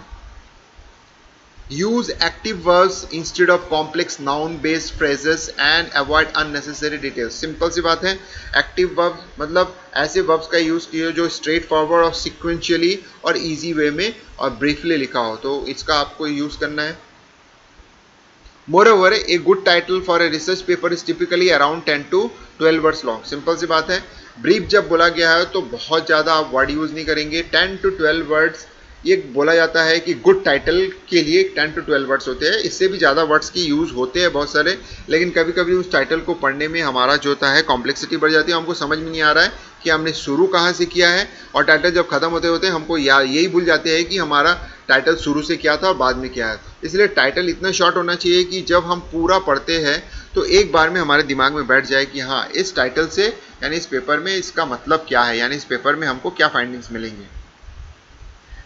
Use active verbs instead of complex noun based phrases and avoid unnecessary details. Simple सी बात है, एक्टिव वर्ब्स मतलब ऐसे वर्ब्स का यूज़ किया जो स्ट्रेट फॉरवर्ड और सिक्वेंशियली और ईजी वे में और ब्रीफली लिखा हो, तो इसका आपको यूज़ करना है। Moreover, a good title for a research paper is typically around ten to twelve words long. Simple सी बात है, ब्रीफ जब बोला गया है तो बहुत ज़्यादा आप वर्ड यूज़ नहीं करेंगे। ten to twelve वर्ड्स ये बोला जाता है कि गुड टाइटल के लिए ten to twelve वर्ड्स होते हैं, इससे भी ज़्यादा वर्ड्स की यूज़ होते हैं बहुत सारे, लेकिन कभी कभी उस टाइटल को पढ़ने में हमारा जो होता है कॉम्प्लेक्सिटी बढ़ जाती है, हमको समझ में नहीं आ रहा है कि हमने शुरू कहाँ से किया है, और टाइटल जब खत्म होते होते हमको या यही भूल जाते हैं कि हमारा टाइटल शुरू से क्या था और बाद में क्या है। इसलिए टाइटल इतना शॉर्ट होना चाहिए कि जब हम पूरा पढ़ते हैं तो एक बार में हमारे दिमाग में बैठ जाए कि हाँ इस टाइटल से यानी इस पेपर में इसका मतलब क्या है, यानी इस पेपर में हमको क्या फाइंडिंग्स मिलेंगे।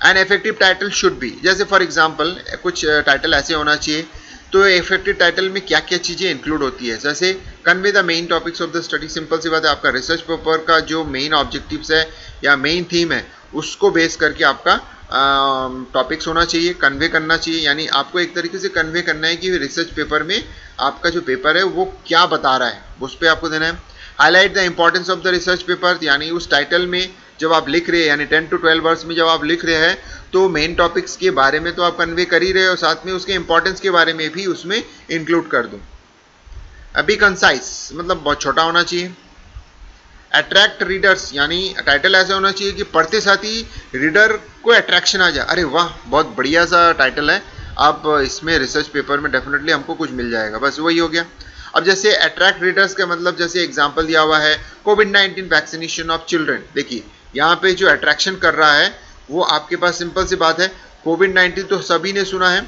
An effective title should be, जैसे फॉर एग्जाम्पल कुछ टाइटल ऐसे होना चाहिए, तो इफेक्टिव टाइटल में क्या क्या चीज़ें इंक्लूड होती है, जैसे convey the main topics of the study. Simple सी बात है, आपका रिसर्च पेपर का जो मेन ऑब्जेक्टिव्स है या मेन थीम है उसको बेस करके आपका टॉपिक्स होना चाहिए, कन्वे करना चाहिए, यानी आपको एक तरीके से कन्वे करना है कि रिसर्च पेपर में आपका जो पेपर है वो क्या बता रहा है, उस पर आपको देना है। Highlight the importance of the research paper, यानी उस टाइटल में जब आप लिख रहे हैं, यानी ten to twelve वर्ड्स में जब आप लिख रहे हैं तो मेन टॉपिक्स के बारे में तो आप कन्वे कर ही रहे हो, साथ में उसके इंपॉर्टेंस के बारे में भी उसमें इंक्लूड कर दो। अभी कंसाइज मतलब बहुत छोटा होना चाहिए। अट्रैक्ट रीडर्स, यानी टाइटल ऐसा होना चाहिए कि पढ़ते साथ ही रीडर को अट्रैक्शन आ जाए, अरे वाह बहुत बढ़िया सा टाइटल है, आप इसमें रिसर्च पेपर में डेफिनेटली हमको कुछ मिल जाएगा, बस वही हो गया। अब जैसे अट्रैक्ट रीडर्स का मतलब, जैसे एग्जाम्पल दिया हुआ है COVID nineteen vaccination of children. देखिए यहाँ पे जो अट्रैक्शन कर रहा है वो आपके पास सिंपल सी बात है, कोविड नाइन्टीन तो सभी ने सुना है,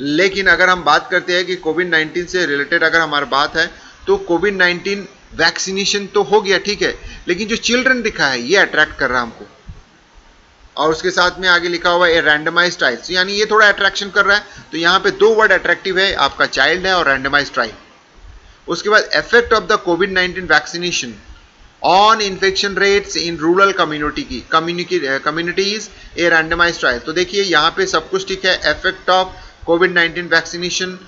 लेकिन अगर हम बात करते हैं कि कोविड नाइन्टीन से रिलेटेड अगर हमारी बात है तो कोविड नाइन्टीन वैक्सीनेशन तो हो गया, ठीक है, लेकिन जो चिल्ड्रन दिखा है ये अट्रैक्ट कर रहा है हमको। और उसके साथ में आगे लिखा हुआ है रैंडमाइज ट्रायल्स, यानी ये थोड़ा अट्रैक्शन कर रहा है, तो यहाँ पे दो वर्ड अट्रैक्टिव है, आपका चाइल्ड है और रैंडमाइज ट्रायल। उसके बाद effect of the COVID nineteen vaccination on infection rates in rural community की कम्युनिटीज ए रैंडमाइज ट्रायल। तो देखिए यहाँ पे सब कुछ ठीक है, effect of COVID nineteen vaccination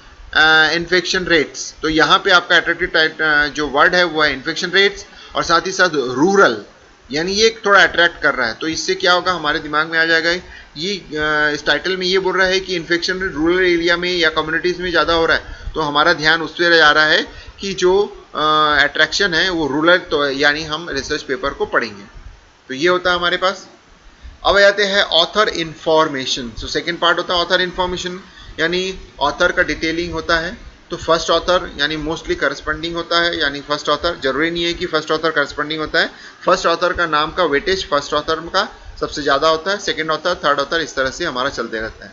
infection rates, तो यहाँ पे आपका अट्रैक्टिव जो वर्ड है वो है इन्फेक्शन रेट्स, और साथ ही साथ रूरल, यानी ये थोड़ा अट्रैक्ट कर रहा है। तो इससे क्या होगा, हमारे दिमाग में आ जाएगा ये इस टाइटल में ये बोल रहा है कि इन्फेक्शन रूरल एरिया में या कम्युनिटीज़ में ज़्यादा हो रहा है, तो हमारा ध्यान उस पर जा रहा है कि जो अट्रैक्शन है वो रूरल, तो यानी हम रिसर्च पेपर को पढ़ेंगे। तो ये होता है हमारे पास। अब आते हैं ऑथर इन्फॉर्मेशन, तो सेकेंड पार्ट होता है ऑथर इन्फॉर्मेशन, यानी ऑथर का डिटेलिंग होता है। तो फर्स्ट ऑथर यानी मोस्टली करस्पॉन्डिंग होता है, यानी फर्स्ट ऑथर जरूरी नहीं है कि फर्स्ट ऑथर करस्पॉन्डिंग होता है, फर्स्ट ऑथर का नाम का वेटेज फर्स्ट ऑथर का सबसे ज़्यादा होता है, सेकंड ऑथर, थर्ड ऑथर, इस तरह से हमारा चलते रहता है।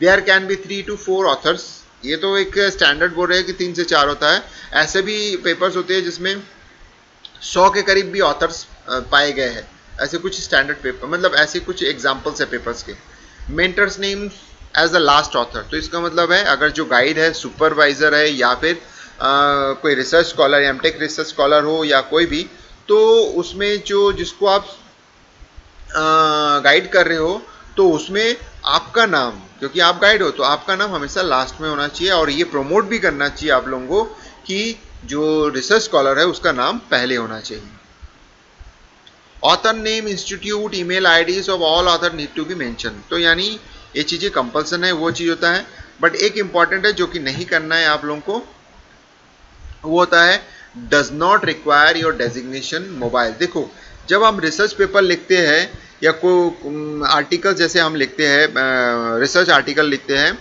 There can be three two four authors, ये तो एक स्टैंडर्ड बोल रहे हैं कि तीन से चार होता है, ऐसे भी पेपर्स होते हैं जिसमें सौ के करीब भी ऑथर्स पाए गए हैं, ऐसे कुछ स्टैंडर्ड पेपर, मतलब ऐसे कुछ एग्जाम्पल्स है पेपर्स के। Mentors name as the last author, तो इसका मतलब है अगर जो गाइड है, सुपरवाइजर है, या फिर आ, कोई research scholar, M tech research scholar हो या कोई भी, तो उसमें जो जिसको आप गाइड कर रहे हो तो उसमें आपका नाम, क्योंकि आप गाइड हो तो आपका नाम हमेशा लास्ट में होना चाहिए, और ये प्रमोट भी करना चाहिए आप लोगों को कि जो रिसर्च स्कॉलर है उसका नाम पहले होना चाहिए। Author name, institute, email IDs of all author need to be mention, तो यानी ये चीज़ें कंपल्सन है, वो चीज़ होता है। बट एक इम्पॉर्टेंट है जो कि नहीं करना है आप लोगों को, वो होता है does not require your designation mobile. देखो जब हम रिसर्च पेपर लिखते हैं या कोई आर्टिकल जैसे हम लिखते हैं, रिसर्च आर्टिकल लिखते हैं,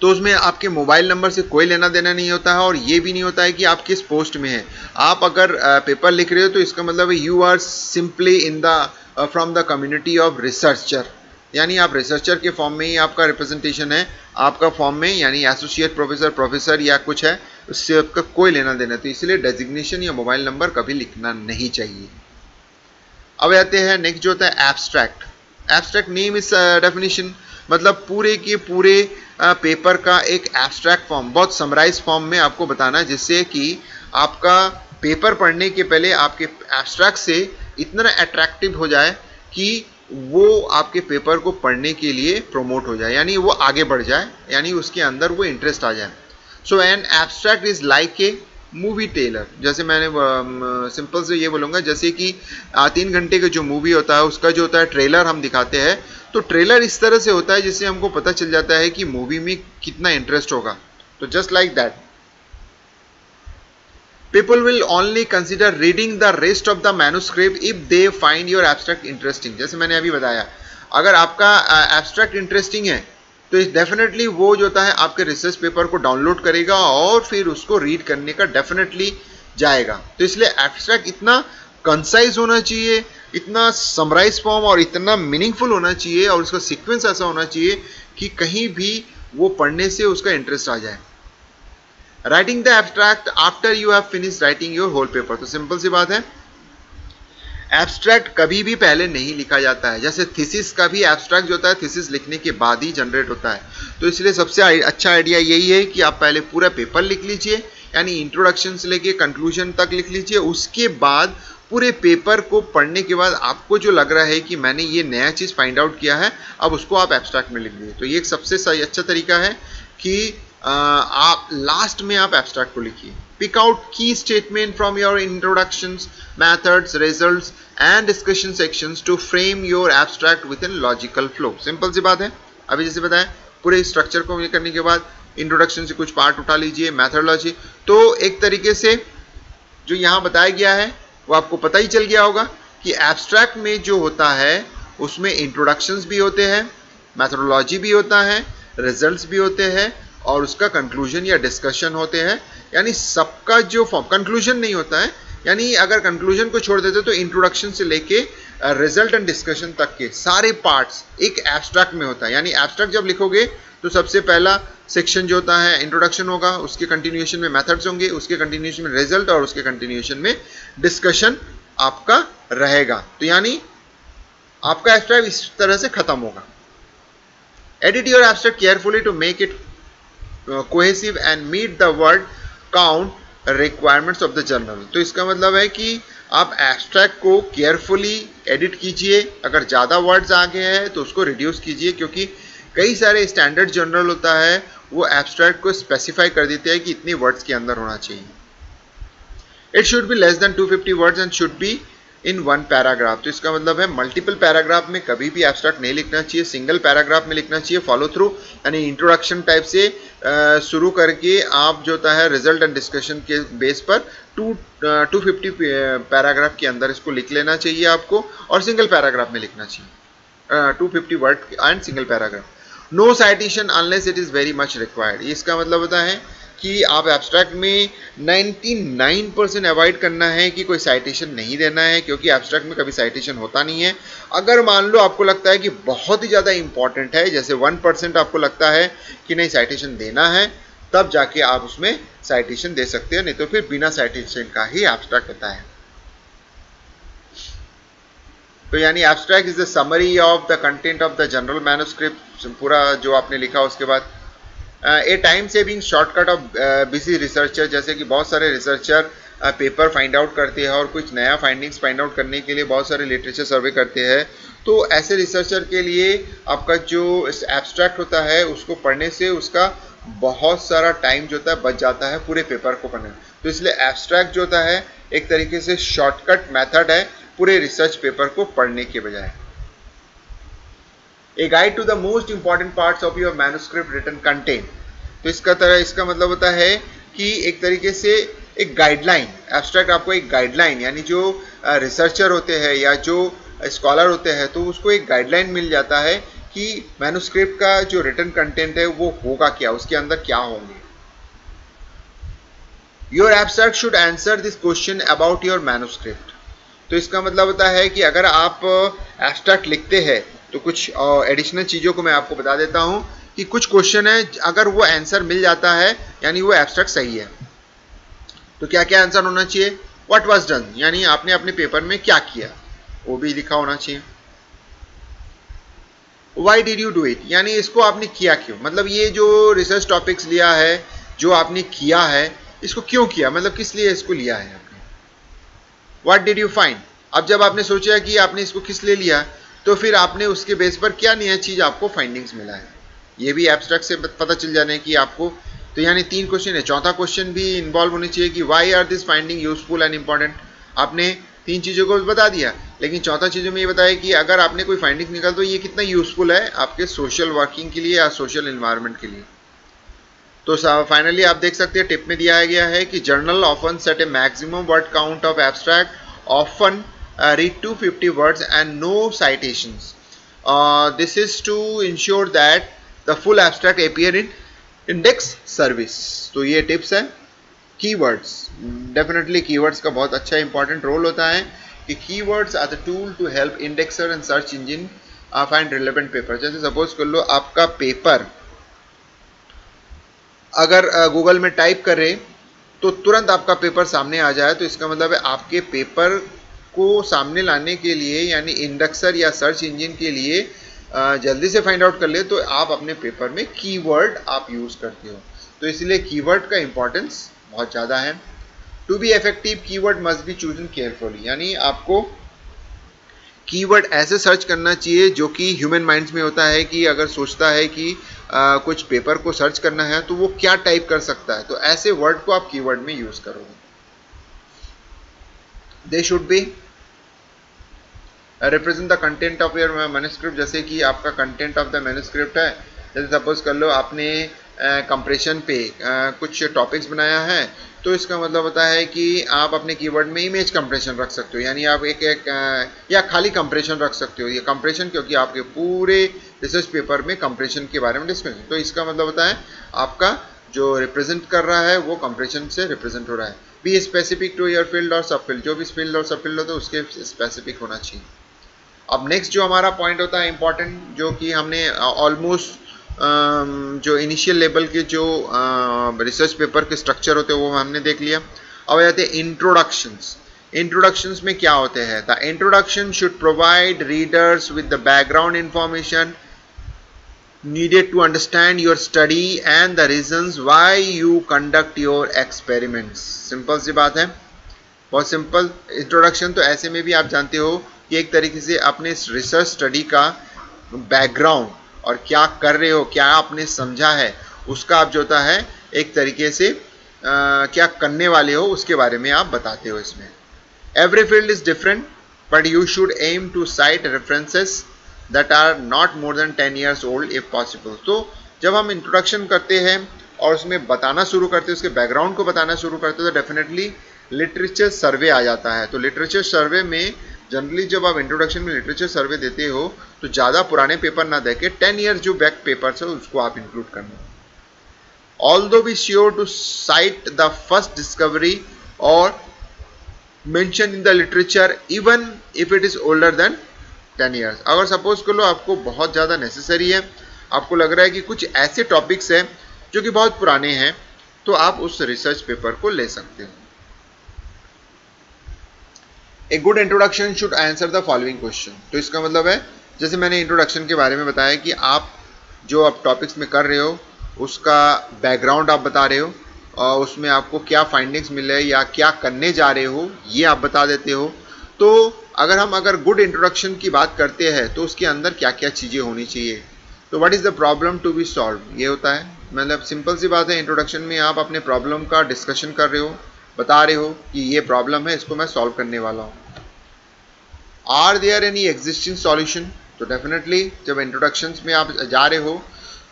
तो उसमें आपके मोबाइल नंबर से कोई लेना देना नहीं होता है, और ये भी नहीं होता है कि आप किस पोस्ट में हैं। आप अगर पेपर लिख रहे हो तो इसका मतलब you are simply in the from the community of researcher, यानी आप रिसर्चर के फॉर्म में ही आपका रिप्रेजेंटेशन है, आपका फॉर्म में, यानी एसोसिएट प्रोफेसर, प्रोफेसर या कुछ है, उससे आपका कोई लेना देना, तो इसलिए डेजिग्नेशन या मोबाइल नंबर कभी लिखना नहीं चाहिए। अब आते हैं नेक्स्ट जो होता है abstract. Abstract name is definition, मतलब पूरे के पूरे पेपर का एक एब्स्ट्रैक्ट फॉर्म, बहुत समराइज फॉर्म में आपको बताना, जिससे कि आपका पेपर पढ़ने के पहले आपके एब्स्ट्रैक्ट से इतना अट्रैक्टिव हो जाए कि वो आपके पेपर को पढ़ने के लिए प्रमोट हो जाए, यानी वो आगे बढ़ जाए, यानी उसके अंदर वो इंटरेस्ट आ जाए। So an abstract is like a movie trailer, जैसे मैंने सिंपल से ये बोलूँगा जैसे कि तीन घंटे का जो मूवी होता है उसका जो होता है ट्रेलर हम दिखाते हैं, तो ट्रेलर इस तरह से होता है जिससे हमको पता चल जाता है कि मूवी में कितना इंटरेस्ट होगा। तो just like that People will only consider reading the rest of the manuscript if they find your abstract interesting। जैसे मैंने अभी बताया, अगर आपका abstract interesting है तो definitely वो जो होता है आपके research paper को download करेगा और फिर उसको read करने का definitely जाएगा। तो इसलिए abstract इतना concise होना चाहिए, इतना summarize form और इतना meaningful होना चाहिए, और उसका sequence ऐसा होना चाहिए कि कहीं भी वो पढ़ने से उसका interest आ जाए। Writing the abstract after you have finish writing your whole paper, तो सिंपल सी बात है एब्स्ट्रैक्ट कभी भी पहले नहीं लिखा जाता है, जैसे थीसिस का भी एब्स्ट्रैक्ट जो होता है थीसिस लिखने के बाद ही जनरेट होता है। तो इसलिए सबसे अच्छा आइडिया यही है कि आप पहले पूरा पेपर लिख लीजिए, यानी इंट्रोडक्शन से लेके कंक्लूजन तक लिख लीजिए, उसके बाद पूरे पेपर को पढ़ने के बाद आपको जो लग रहा है कि मैंने ये नया चीज़ फाइंड आउट किया है, अब उसको आप एब्स्ट्रैक्ट में लिख दीजिए। तो ये एक सबसे सही अच्छा तरीका है कि Uh, आप लास्ट में आप एब्स्ट्रैक्ट को लिखिए। Pick out key statement from your introductions, methods, results and discussion sections to frame your abstract with in logical flow. Simple सी बात है, अभी जैसे बताया पूरे स्ट्रक्चर को करने के बाद इंट्रोडक्शन से कुछ पार्ट उठा लीजिए, मैथडोलॉजी, तो एक तरीके से जो यहाँ बताया गया है वो आपको पता ही चल गया होगा कि एब्स्ट्रैक्ट में जो होता है उसमें इंट्रोडक्शंस भी होते हैं, मैथोडोलॉजी भी होता है, रिजल्ट्स भी होते हैं और उसका कंक्लूजन या डिस्कशन होते हैं। यानी सबका जो फॉर्म कंक्लूजन नहीं होता है, यानी अगर कंक्लूजन को छोड़ देते तो इंट्रोडक्शन से लेके रिजल्ट एंड डिस्कशन तक के सारे पार्ट्स एक एब्स्ट्रैक्ट में होता है। यानी एब्स्ट्रैक्ट जब लिखोगे तो सबसे पहला सेक्शन जो होता है इंट्रोडक्शन होगा, उसके कंटिन्यूएशन में मेथड्स होंगे, उसके कंटिन्यूएशन में रिजल्ट और उसके कंटिन्यूएशन में डिस्कशन आपका रहेगा। तो यानी आपका एब्स्ट्रैक्ट इस तरह से खत्म होगा। Edit your abstract carefully to make it cohesive and meet the word count requirements of the journal. तो इसका मतलब है कि आप एब्स्ट्रैक्ट को केयरफुली एडिट कीजिए, अगर ज़्यादा वर्ड्स आ गए हैं तो उसको रिड्यूस कीजिए, क्योंकि कई सारे स्टैंडर्ड जर्नल होता है वो एब्स्ट्रैक्ट को स्पेसिफाई कर देते हैं कि इतने वर्ड्स के अंदर होना चाहिए। It should be less than two fifty words and should be in one paragraph. तो इसका मतलब है मल्टीपल पैराग्राफ में कभी भी एब्स्ट्रैक्ट नहीं लिखना चाहिए, सिंगल पैराग्राफ में लिखना चाहिए। फॉलो थ्रू यानी इंट्रोडक्शन टाइप से शुरू करके आप जो होता है रिजल्ट एंड डिस्कशन के बेस पर टू टू फिफ्टी पैराग्राफ के अंदर इसको लिख लेना चाहिए आपको, और सिंगल पैराग्राफ में लिखना चाहिए two fifty word and single paragraph. No citation unless it is very much required. इसका मतलब होता है कि आप एब्स्ट्रैक्ट में निन्यानवे परसेंट अवॉइड करना है कि कोई साइटेशन नहीं देना है, क्योंकि एब्स्ट्रैक्ट में कभी साइटेशन होता नहीं है। अगर मान लो आपको लगता है कि बहुत ही ज़्यादा इंपॉर्टेंट है, जैसे वन परसेंट आपको लगता है कि नहीं साइटेशन देना है, तब जाके आप उसमें साइटेशन दे सकते हो, नहीं तो फिर बिना साइटेशन का ही एब्स्ट्रैक्ट होता है। तो यानी abstract is the summary of the content of the journal manuscript, पूरा जो आपने लिखा उसके बाद। A time saving shortcut of busy researcher, जैसे कि बहुत सारे रिसर्चर पेपर फाइंड आउट करते हैं और कुछ नया फाइंडिंग्स फाइंड आउट करने के लिए बहुत सारे लिटरेचर सर्वे करते हैं, तो ऐसे रिसर्चर के लिए आपका जो एब्स्ट्रैक्ट होता है उसको पढ़ने से उसका बहुत सारा टाइम जो होता है बच जाता है पूरे पेपर को पढ़ने में। तो इसलिए एब्स्ट्रैक्ट जो होता है एक तरीके से शॉर्टकट मैथड है पूरे रिसर्च पेपर को पढ़ने के बजाय। A guide to the most important parts of your manuscript written content. तो इसका तरह इसका मतलब होता है कि एक तरीके से एक गाइडलाइन, एब्स्ट्रैक्ट आपको एक गाइडलाइन, यानी जो रिसर्चर होते हैं या जो स्कॉलर होते हैं तो उसको एक गाइडलाइन मिल जाता है कि मैनुस्क्रिप्ट का जो रिटन कंटेंट है वो होगा क्या, उसके अंदर क्या होंगे। Your abstract should answer this question about your manuscript. तो इसका मतलब होता है कि अगर आप एब्स्ट्रैक्ट लिखते हैं तो कुछ एडिशनल चीज़ों को मैं आपको बता देता हूँ कि कुछ क्वेश्चन है, अगर वो आंसर मिल जाता है यानी वो एब्स्ट्रैक्ट सही है। तो क्या क्या आंसर होना चाहिए? व्हाट वाज डन, यानी आपने अपने पेपर में क्या किया वो भी लिखा होना चाहिए। Why did you do it, यानी इसको आपने किया क्यों, मतलब ये जो रिसर्च टॉपिक्स लिया है जो आपने किया है इसको क्यों किया, मतलब किस लिए इसको लिया है आपने। व्हाट डिड यू फाइंड, अब जब आपने सोचा कि आपने इसको किस लिए लिया तो फिर आपने उसके बेस पर क्या नया चीज़ आपको फाइंडिंग्स मिला है, ये भी एब्स्ट्रैक्ट से पता चल जाने कि आपको। तो यानी तीन क्वेश्चन है, चौथा क्वेश्चन भी इन्वॉल्व होने चाहिए कि why are this finding useful and important. आपने तीन चीज़ों को बता दिया, लेकिन चौथा चीज़ों में ये बताया कि अगर आपने कोई फाइंडिंग निकाल तो ये कितना यूजफुल है आपके सोशल वर्किंग के लिए या सोशल इन्वायरमेंट के लिए। तो फाइनली आप देख सकते हैं टिप में दिया गया है कि journal often set a maximum word count of abstract, often Uh, read two hundred fifty words and no citations. Uh, this is to ensure that the full abstract appear in index service. तो ये tips है। Keywords, definitely keywords का बहुत अच्छा important role होता है कि keywords are the tool to help indexer and search engine uh, find relevant paper। जैसे suppose कर लो आपका paper अगर uh, Google में type करें तो तुरंत आपका paper सामने आ जाए, तो इसका मतलब है आपके paper को सामने लाने के लिए यानी इंडेक्सर या सर्च इंजन के लिए जल्दी से फाइंड आउट कर ले तो आप अपने पेपर में कीवर्ड आप यूज़ करते हो, तो इसलिए कीवर्ड का इम्पोर्टेंस बहुत ज़्यादा है। To be effective keyword must be chosen carefully, यानी आपको कीवर्ड ऐसे सर्च करना चाहिए जो कि ह्यूमन माइंड्स में होता है कि अगर सोचता है कि आ, कुछ पेपर को सर्च करना है तो वो क्या टाइप कर सकता है, तो ऐसे वर्ड को आप कीवर्ड में यूज़ करोगे। They should be represent the content of your manuscript, जैसे कि आपका content of the manuscript है, जैसे सपोज कर लो आपने कंप्रेशन पे आ, कुछ टॉपिक्स बनाया है तो इसका मतलब होता है कि आप अपने कीवर्ड में इमेज कंप्रेशन रख सकते हो, यानी आप एक एक आ, या खाली कंप्रेशन रख सकते हो। ये कंप्रेशन क्योंकि आपके पूरे रिसर्च पेपर में कंप्रेशन के बारे में डिस्कशन। तो इसका मतलब होता है आपका जो रिप्रेजेंट कर रहा है वो कंप्रेशन से रिप्रेजेंट हो रहा है। Be specific to your field और सब फील्ड, जो भी फील्ड और सब फील्ड हो तो उसके स्पेसिफिक होना चाहिए। अब नेक्स्ट जो हमारा पॉइंट होता है इम्पॉर्टेंट, जो कि हमने ऑलमोस्ट जो इनिशियल लेवल के जो रिसर्च पेपर के स्ट्रक्चर होते हैं वो हमने देख लिया। अब आ जाते हैं इंट्रोडक्शंस। इंट्रोडक्शंस में क्या होते हैं? The introduction should provide readers with the background information needed to understand your study and the reasons why you conduct your experiments. Simple सी बात है, बहुत सिंपल। इंट्रोडक्शन तो ऐसे में भी आप जानते हो कि एक तरीके से अपने रिसर्च स्टडी का बैकग्राउंड और क्या कर रहे हो, क्या आपने समझा है, उसका आप जो होता है एक तरीके से आ, क्या करने वाले हो उसके बारे में आप बताते हो। इसमें every field is different but you should aim to cite references that are not more than ten years old if possible. तो जब हम इंट्रोडक्शन करते हैं और उसमें बताना शुरू करते हैं, उसके बैकग्राउंड को बताना शुरू करते हैं, तो डेफिनेटली लिटरेचर सर्वे आ जाता है। तो लिटरेचर सर्वे में जनरली जब आप इंट्रोडक्शन में लिटरेचर सर्वे देते हो तो ज़्यादा पुराने पेपर ना देके टेन ईयर्स जो बैक पेपर्स है उसको आप इंक्लूड करना। Although be sure to cite the first discovery और mention in the literature even if it is older than ten years. अगर सपोज कर लो आपको बहुत ज़्यादा नेसेसरी है, आपको लग रहा है कि कुछ ऐसे टॉपिक्स हैं जो कि बहुत पुराने हैं, तो आप उस रिसर्च पेपर को ले सकते हो। A good introduction should answer the following question. तो इसका मतलब है जैसे मैंने इंट्रोडक्शन के बारे में बताया कि आप जो आप टॉपिक्स में कर रहे हो उसका बैकग्राउंड आप बता रहे हो और उसमें आपको क्या फाइंडिंग्स मिले या क्या करने जा रहे हो ये आप बता देते हो। तो अगर हम अगर गुड इंट्रोडक्शन की बात करते हैं तो उसके अंदर क्या क्या चीज़ें होनी चाहिए। तो what is the problem to be solve, ये होता है। मतलब सिंपल सी बात है, इंट्रोडक्शन में आप अपने प्रॉब्लम का डिस्कशन कर रहे हो, बता रहे हो कि ये प्रॉब्लम है, इसको मैं सॉल्व करने वाला हूँ। Are there any existing solution? तो डेफिनेटली जब इंट्रोडक्शंस में आप जा रहे हो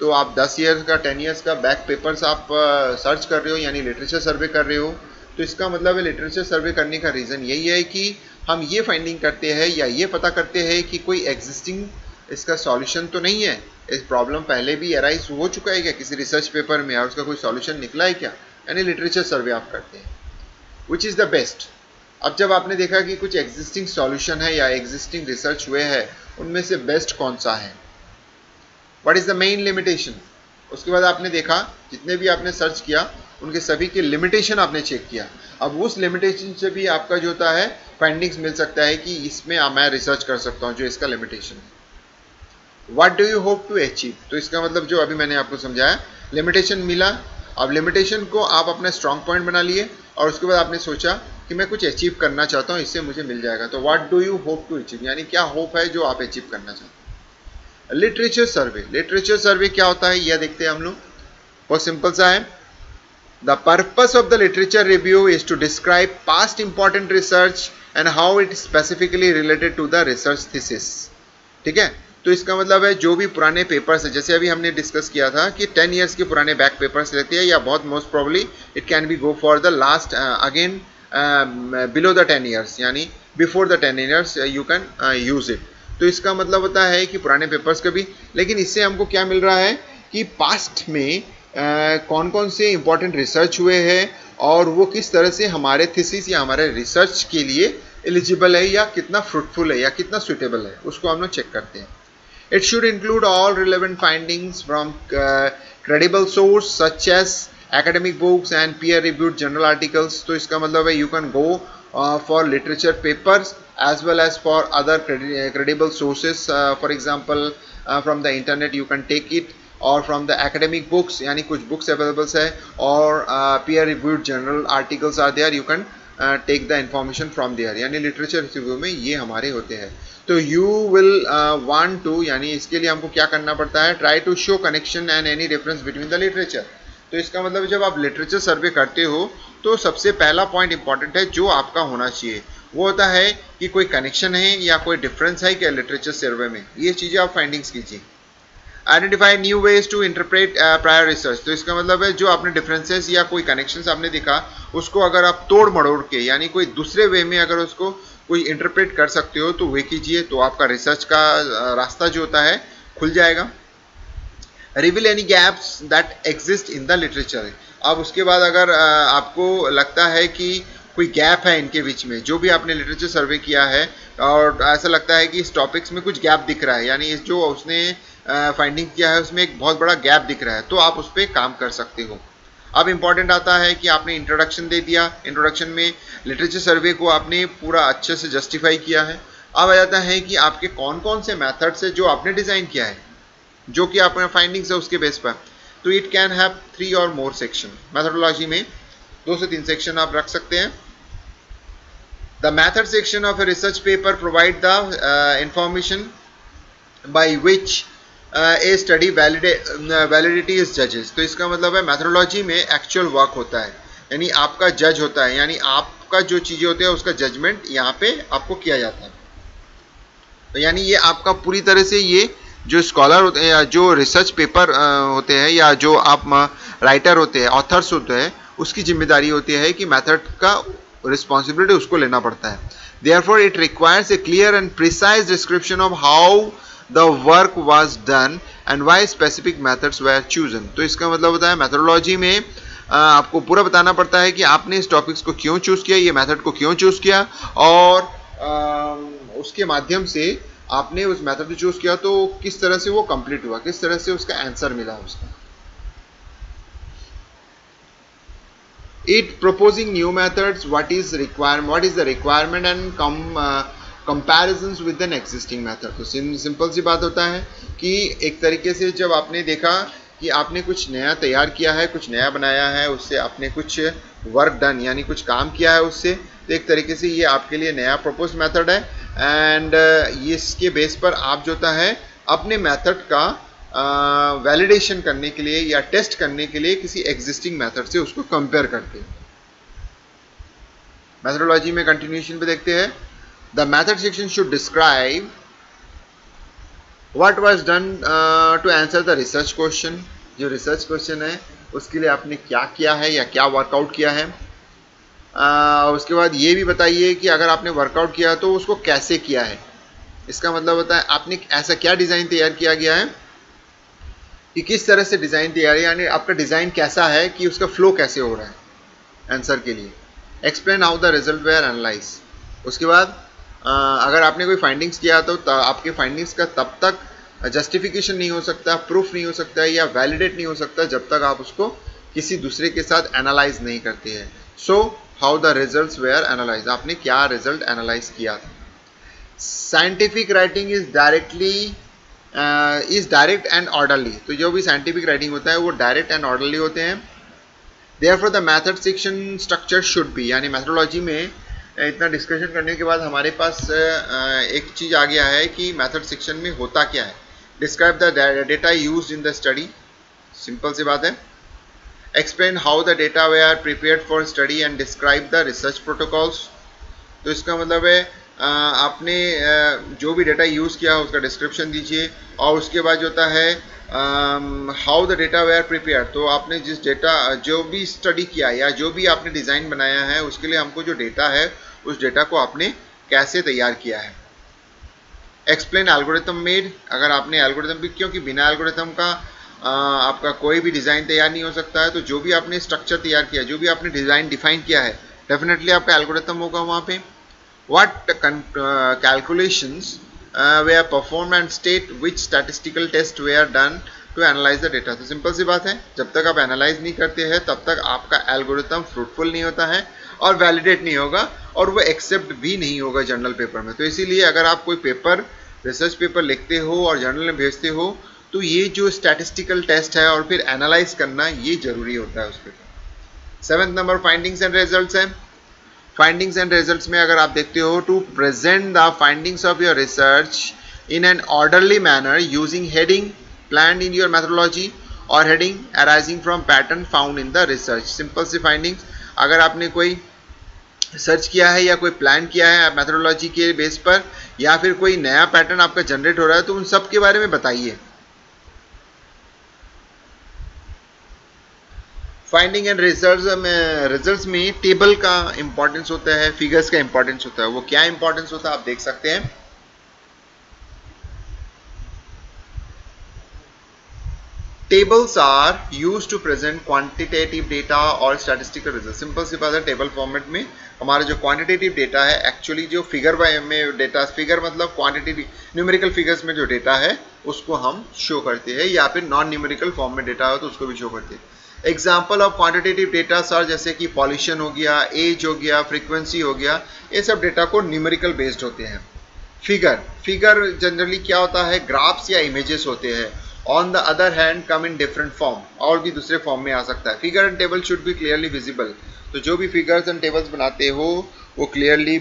तो आप दस ईयर्स का टेन ईयर्स का बैक पेपर्स आप सर्च कर रहे हो, यानी लिटरेचर सर्वे कर रहे हो। तो इसका मतलब है लिटरेचर सर्वे करने का रीज़न यही है कि हम ये फाइंडिंग करते हैं या ये पता करते हैं कि कोई एग्जिस्टिंग इसका सॉल्यूशन तो नहीं है, इस प्रॉब्लम पहले भी अराइज हो चुका है क्या किसी रिसर्च पेपर में और उसका कोई सॉल्यूशन निकला है क्या, यानी लिटरेचर सर्वे आप करते हैं। Which is the best? अब जब आपने देखा कि कुछ एग्जिस्टिंग सॉल्यूशन है या एग्जिस्टिंग रिसर्च हुए हैं उनमें से बेस्ट कौन सा है। What is the main limitation? उसके बाद आपने देखा जितने भी आपने सर्च किया उनके सभी के लिमिटेशन आपने चेक किया। अब उस लिमिटेशन से भी आपका जो होता है फाइंडिंग्स मिल सकता है कि इसमें मैं रिसर्च कर सकता हूँ जो इसका लिमिटेशन है। What do you hope to achieve? तो इसका मतलब जो अभी मैंने आपको समझाया, लिमिटेशन मिला, अब लिमिटेशन को आप अपना स्ट्रॉन्ग पॉइंट बना लिए और उसके बाद आपने सोचा कि मैं कुछ अचीव करना चाहता हूँ, इससे मुझे मिल जाएगा। तो what do you hope to achieve, यानी क्या होप है जो आप अचीव करना चाहते हो। लिटरेचर सर्वे, लिटरेचर सर्वे क्या होता है यह देखते हैं हम लोग। बहुत सिंपल सा है। The purpose of the literature review is to describe past important research and how it specifically related to the research thesis. ठीक है, तो इसका मतलब है जो भी पुराने पेपर्स है, जैसे अभी हमने डिस्कस किया था कि टेन इयर्स के पुराने बैक पेपर्स लेते हैं या बहुत most probably it can be go for the last again below the ten years, यानी before the ten years you can use it. तो इसका मतलब होता है कि पुराने पेपर्स का भी, लेकिन इससे हमको क्या मिल रहा है कि पास्ट में uh, कौन कौन से इंपॉर्टेंट रिसर्च हुए हैं और वो किस तरह से हमारे थीसिस या हमारे रिसर्च के लिए एलिजिबल है या कितना फ्रूटफुल है या कितना सुटेबल है, उसको हम लोग चेक करते हैं। It should include all relevant findings from uh, credible source such as academic books and peer-reviewed journal articles. तो इसका मतलब है you can go uh, for literature papers as well as for other credi credible sources. Uh, for example, uh, from the internet you can take it or from the academic books, यानी कुछ books available है और uh, peer-reviewed journal articles are there. You can uh, take the information from there. यानी literature review में ये हमारे होते हैं। तो यू विल वांट टू, यानी इसके लिए हमको क्या करना पड़ता है, try to show connection and any reference between the literature. तो इसका मतलब जब आप लिटरेचर सर्वे करते हो तो सबसे पहला पॉइंट इंपॉर्टेंट है जो आपका होना चाहिए, वो होता है कि कोई कनेक्शन है या कोई डिफरेंस है क्या लिटरेचर सर्वे में, ये चीज़ें आप फाइंडिंग्स कीजिए। Identify new ways to interpret prior research. तो इसका मतलब है जो आपने डिफरेंसेस या कोई कनेक्शंस आपने देखा उसको अगर आप तोड़ मड़ोड़ के यानी कोई दूसरे वे में अगर उसको कोई इंटरप्रेट कर सकते हो तो वे कीजिए, तो आपका रिसर्च का रास्ता जो होता है खुल जाएगा। Reveal any gaps that exist in the literature. अब उसके बाद अगर आपको लगता है कि कोई गैप है इनके बीच में, जो भी आपने लिटरेचर सर्वे किया है और ऐसा लगता है कि इस टॉपिक्स में कुछ गैप दिख रहा है, यानी जो उसने फाइंडिंग किया है उसमें एक बहुत बड़ा गैप दिख रहा है, तो आप उस पर काम कर सकते हो। अब इम्पॉर्टेंट आता है कि आपने इंट्रोडक्शन दे दिया, इंट्रोडक्शन में लिटरेचर सर्वे को आपने पूरा अच्छे से जस्टिफाई किया है। अब आ जाता है कि आपके कौन कौन से मेथड्स है जो आपने डिज़ाइन किया है, जो कि आपने फाइंडिंग्स है उसके बेस पर। तो इट कैन हैव थ्री और मोर सेक्शन। मैथडोलॉजी में दो से तीन सेक्शन आप रख सकते हैं। The method section of a research paper provide the information by which a study validity is जजेस। तो इसका मतलब है मैथडोलॉजी में एक्चुअल वर्क होता है, यानी आपका जज होता है, यानी आपका जो चीज़ें होती है उसका जजमेंट यहाँ पे आपको किया जाता है। तो यानी ये आपका पूरी तरह से ये जो स्कॉलर होते हैं या जो रिसर्च पेपर होते हैं या जो आप राइटर होते हैं, ऑथर्स होते हैं, उसकी जिम्मेदारी होती है कि मैथड का रिस्पॉन्सिबिलिटी उसको लेना पड़ता है। Therefore it requires a clear and precise description of how The work was done and why specific methods were chosen। तो इसका मतलब होता है मैथडोलॉजी में आपको पूरा बताना पड़ता है कि आपने इस टॉपिक्स को क्यों चूज़ किया, ये मेथड को क्यों चूज़ किया और आ, उसके माध्यम से आपने उस मेथड को चूज़ किया तो किस तरह से वो कंप्लीट हुआ, किस तरह से उसका आंसर मिला उसका। It proposing new methods, what is requirement, what is the requirement and come comparisons with an existing method. तो सिंपल सी बात होता है कि एक तरीके से जब आपने देखा कि आपने कुछ नया तैयार किया है, कुछ नया बनाया है, उससे आपने कुछ वर्क डन यानी कुछ काम किया है उससे, तो एक तरीके से ये आपके लिए नया प्रपोज मैथड है एंड ये इसके बेस पर आप जो होता है अपने मैथड का वैलिडेशन करने के लिए या टेस्ट करने के लिए किसी एग्जिस्टिंग मैथड से उसको कंपेयर करते हैं। मैथडोलॉजी में कंटिन्यूएशन पे देखते हैं। The method section should describe what was done uh, to answer the research question। जो research question है उसके लिए आपने क्या किया है या क्या वर्कआउट किया है। uh, उसके बाद ये भी बताइए कि अगर आपने वर्कआउट किया तो उसको कैसे किया है। इसका मतलब होता है आपने ऐसा क्या डिज़ाइन तैयार किया गया है कि किस तरह से डिज़ाइन तैयार है, यानी आपका डिज़ाइन कैसा है कि उसका फ्लो कैसे हो रहा है आंसर के लिए। Explain how the result were analyse. उसके बाद Uh, अगर आपने कोई फाइंडिंग्स किया तो आपके फाइंडिंग्स का तब तक जस्टिफिकेशन नहीं हो सकता, प्रूफ नहीं हो सकता है या वैलिडेट नहीं हो सकता जब तक आप उसको किसी दूसरे के साथ एनालाइज नहीं करते हैं। So how the results were analyse, आपने क्या रिजल्ट एनालाइज किया था। Scientific writing is directly is direct and orderly. तो जो भी साइंटिफिक राइटिंग होता है वो डायरेक्ट एंड ऑर्डरली होते हैं। Therefore the method section structure should be, यानी मैथडोलॉजी में इतना डिस्कशन करने के बाद हमारे पास एक चीज़ आ गया है कि मेथड सेक्शन में होता क्या है। Describe the data used in the study, simple सी बात है। Explain how the data were prepared for study and describe the research protocols. तो इसका मतलब है आपने जो भी डेटा यूज़ किया उसका डिस्क्रिप्शन दीजिए और उसके बाद जो होता है how the data were prepare. तो आपने जिस डेटा जो भी स्टडी किया या जो भी आपने डिज़ाइन बनाया है उसके लिए हमको जो डेटा है उस डेटा को आपने कैसे तैयार किया है। एक्सप्लेन एल्गोरिथम मेड, अगर आपने एल्गोरिथम भी, क्योंकि बिना एल्गोरिथम का आ, आपका कोई भी डिज़ाइन तैयार नहीं हो सकता है, तो जो भी आपने स्ट्रक्चर तैयार किया, जो भी आपने डिज़ाइन डिफाइन किया है, डेफिनेटली आपका एल्गोरिथम होगा वहाँ पे। What calculations were perform and state which statistical test were done to analyse the data. तो सिंपल सी बात है, जब तक आप एनालाइज नहीं करते हैं तब तक आपका एल्गोरिथम फ्रूटफुल नहीं होता है और वैलिडेट नहीं होगा और वो एक्सेप्ट भी नहीं होगा जर्नल पेपर में। तो इसीलिए अगर आप कोई पेपर, रिसर्च पेपर लिखते हो और जर्नल में भेजते हो तो ये जो स्टैटिस्टिकल टेस्ट है और फिर एनालाइज करना ये जरूरी होता है उस paper. Seventh number findings and results है। फाइंडिंग्स एंड रिजल्ट्स में अगर आप देखते हो, to present the findings of your research in an orderly manner using heading planned in your methodology और heading arising from pattern found in the research. Simple सी findings, अगर आपने कोई सर्च किया है या कोई प्लान किया है मेथोडोलॉजी के बेस पर या फिर कोई नया पैटर्न आपका जनरेट हो रहा है तो उन सब के बारे में बताइए। फाइंडिंग एंड रिजल्ट्स में रिजल्ट्स में टेबल का इंपॉर्टेंस होता है, फिगर्स का इंपॉर्टेंस होता है। वो क्या इंपॉर्टेंस होता है आप देख सकते हैं। Tables are used to present quantitative data और statistical results. सिंपल सी बात है, टेबल फॉर्मेट में हमारा जो क्वान्टिटेटिव डेटा है एक्चुअली जो फिगर में डेटा, फिगर मतलब क्वान्टिटेटिव न्यूमेरिकल फिगर्स में जो डेटा है उसको हम शो करते हैं, या फिर नॉन न्यूमेरिकल फॉर्म में डेटा हो तो उसको भी शो करते हैं. Example of quantitative data sir जैसे कि पॉल्यूशन हो गया, एज हो गया, फ्रिक्वेंसी हो गया, ये सब डेटा को न्यूमेरिकल बेस्ड होते हैं. फिगर फिगर जनरली क्या होता है, ग्राफ्स या इमेजेस होते हैं. On the other hand, come in different form, और भी दूसरे फॉर्म में आ सकता है. Figure and table should be clearly visible. तो जो भी फिगर्स एंड टेबल्स बनाते हो वो क्लियरली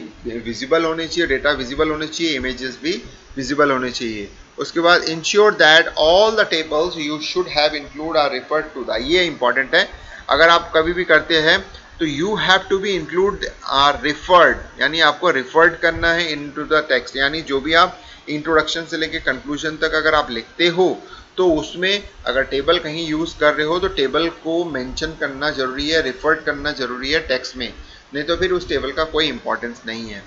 विजिबल होने चाहिए, डेटा विजिबल होने चाहिए, इमेजेस भी विजिबल होने चाहिए. उसके बाद ensure that all the tables you should have include are refer to the, ये इंपॉर्टेंट है. अगर आप कभी भी करते हैं तो you have to be include are referred, यानी आपको रेफर्ड करना है इन टू द टेक्स्ट. यानी जो भी आप इंट्रोडक्शन से लेकर कंक्लूजन तक अगर आप लिखते हो तो उसमें अगर टेबल कहीं यूज़ कर रहे हो तो टेबल को मेंशन करना ज़रूरी है, रेफर्ड करना ज़रूरी है टेक्स्ट में, नहीं तो फिर उस टेबल का कोई इंपॉर्टेंस नहीं है.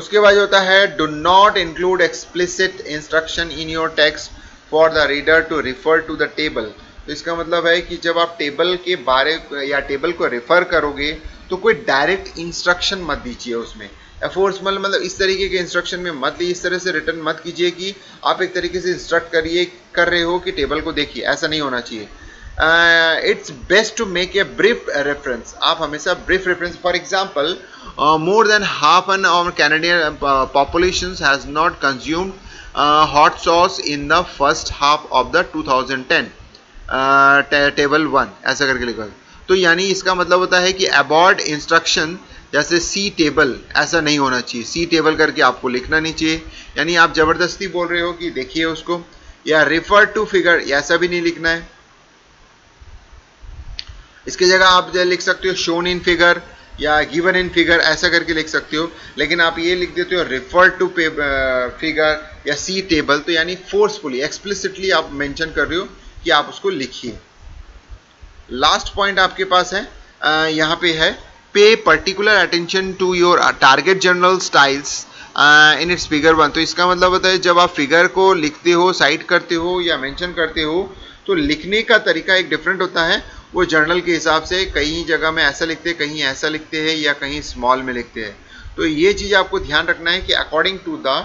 उसके बाद होता है do not include explicit instruction in your text for the reader to refer to the table. तो इसका मतलब है कि जब आप टेबल के बारे या टेबल को रेफ़र करोगे तो कोई डायरेक्ट इंस्ट्रक्शन मत दीजिए उसमें. फोर्समल मतलब इस तरीके के इंस्ट्रक्शन में मत ली, इस तरह से रिटर्न मत कीजिए कि आप एक तरीके से इंस्ट्रक्ट करिए कर रहे हो कि टेबल को देखिए, ऐसा नहीं होना चाहिए. It's best to make a brief reference. आप हमेशा brief reference, for example more than half an hour Canadian population has not consumed hot sauce in the first half of the two thousand ten table one, ऐसा करके लिखा. तो यानी इसका मतलब होता है कि अबॉर्ड इंस्ट्रक्शन जैसे सी टेबल, ऐसा नहीं होना चाहिए. सी टेबल करके आपको लिखना नहीं चाहिए, यानी आप ज़बरदस्ती बोल रहे हो कि देखिए उसको, या रेफर टू फिगर, ऐसा भी नहीं लिखना है. इसकी जगह आप जो लिख सकते हो शोन इन फिगर या गिवन इन फिगर, ऐसा करके लिख सकते हो. लेकिन आप ये लिख देते हो रेफर टू फिगर या सी टेबल, तो यानी फोर्सफुली एक्सप्लिसिटली आप मेंशन कर रहे हो कि आप उसको लिखिए. लास्ट पॉइंट आपके पास है, आ, यहाँ पे है pay particular attention to your target journal styles in its figure one. तो इसका मतलब होता है जब आप फिगर को लिखते हो, साइट करते हो या मेंशन करते हो तो लिखने का तरीका एक डिफरेंट होता है. वो जर्नल के हिसाब से कहीं जगह में ऐसा लिखते हैं, कहीं ऐसा लिखते हैं, या कहीं स्मॉल में लिखते हैं. तो ये चीज़ आपको ध्यान रखना है कि अकॉर्डिंग टू द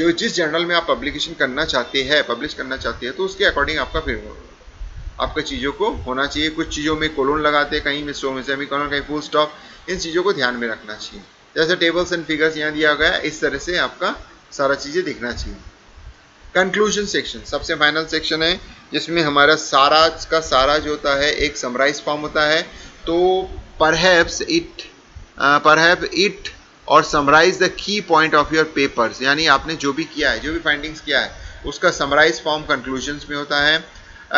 जो जिस जर्नल में आप पब्लिकेशन करना चाहते हैं, पब्लिश करना चाहते हैं, तो उसके अकॉर्डिंग आपका फिर आपका चीज़ों को होना चाहिए. कुछ चीज़ों में कोलन लगाते हैं, कहीं में सो में सेमीकोलन, कहीं फुल स्टॉप, इन चीज़ों को ध्यान में रखना चाहिए. जैसे टेबल्स एंड फिगर्स यहाँ दिया गया, इस तरह से आपका सारा चीज़ें दिखना चाहिए. कंक्लूजन सेक्शन सबसे फाइनल सेक्शन है जिसमें हमारा सारा का सारा जो होता है एक समराइज फॉर्म होता है. तो परहैप्स इट परहैप्स इट और summarise the key point of your papers, यानी आपने जो भी किया है, जो भी फाइंडिंग्स किया है उसका समराइज फॉर्म कंक्लूजन में होता है.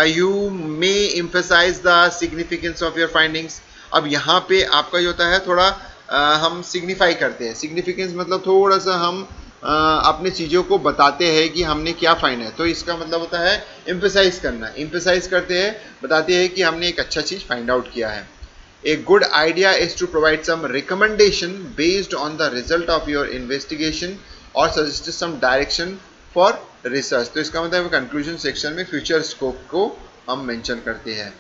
You may emphasise the significance of your findings. अब यहाँ पे आपका ये होता है थोड़ा uh, हम सिग्निफाई करते हैं. सिग्निफिकेंस मतलब थोड़ा सा हम uh, अपने चीज़ों को बताते हैं कि हमने क्या फाइंड है. तो इसका मतलब होता है एम्फेसाइज करना. एम्फेसाइज करते हैं, बताते हैं कि हमने एक अच्छा चीज़ फाइंड आउट किया है. A good idea is to provide some recommendation based on the result of your investigation और suggested some direction for research. तो इसका मतलब कंक्लूजन सेक्शन में फ्यूचर स्कोप को हम मेंशन करते हैं.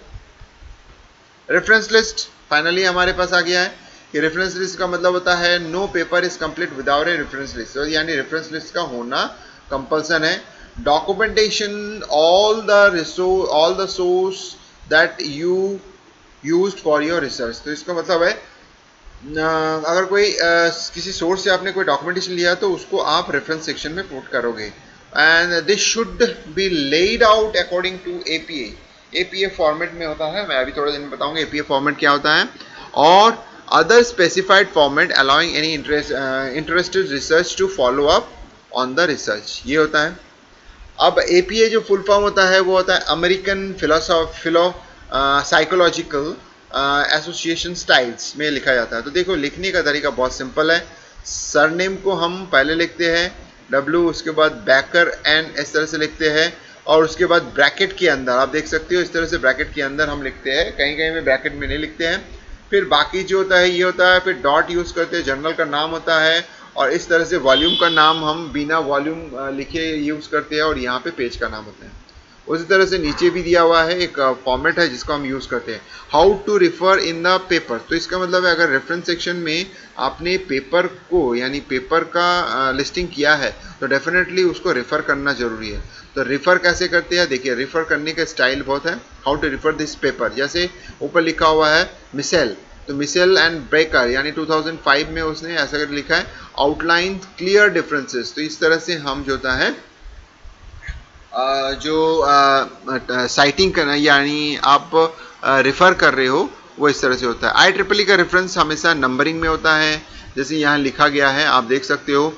रेफरेंस लिस्ट फाइनली हमारे पास आ गया है कि रेफरेंस लिस्ट का मतलब होता है no paper is complete without a reference list. यानी रेफरेंस लिस्ट का होना कंपल्सन है. Documentation all the resource all the source that you used for your research. तो इसका मतलब है अगर कोई किसी सोर्स से आपने कोई डॉक्यूमेंटेशन लिया तो उसको आप रेफरेंस सेक्शन में पुट करोगे. And this should be laid out according to A P A A P A format में होता है. मैं अभी थोड़ा दिन बताऊंगा ए पी ए फॉर्मेट क्या होता है. और other specified format allowing any interest interested research to follow up on the research, ये होता है. अब ए पी ए जो फुल फॉर्म होता है वो होता है American philosoph philo psychological association styles में लिखा जाता है. तो देखो लिखने का तरीका बहुत सिंपल है. सरनेम को हम पहले लिखते हैं डब्ल्यू, उसके बाद बैकर एंड इस तरह से लिखते हैं, और उसके बाद ब्रैकेट के अंदर आप देख सकते हो इस तरह से ब्रैकेट के अंदर हम लिखते हैं, कहीं कहीं में ब्रैकेट में नहीं लिखते हैं. फिर बाकी जो होता है ये होता है. फिर डॉट यूज़ करते हैं, जर्नल का नाम होता है, और इस तरह से वॉल्यूम का नाम हम बिना वॉल्यूम लिखे यूज़ करते हैं, और यहाँ पे पेज का नाम होता है. उसी तरह से नीचे भी दिया हुआ है एक फॉर्मेट है जिसको हम यूज़ करते हैं, how to refer in the paper. तो इसका मतलब है अगर रेफरेंस सेक्शन में आपने पेपर को यानी पेपर का लिस्टिंग किया है तो डेफिनेटली उसको रेफ़र करना ज़रूरी है। तो रिफ़र कैसे करते हैं, देखिए रिफ़र करने का स्टाइल बहुत है, how to refer this paper. जैसे ऊपर लिखा हुआ है मिसेल, तो मिसेल एंड ब्रेकर यानी टू थाउज़ेंड फाइव में उसने ऐसा कर लिखा है आउटलाइन क्लियर डिफरेंसेस। तो इस तरह से हम जो है जो साइटिंग करना यानी आप रिफ़र कर रहे हो वो इस तरह से होता है। आई ट्रिपल ई का रेफरेंस हमेशा नंबरिंग में होता है, जैसे यहाँ लिखा गया है आप देख सकते हो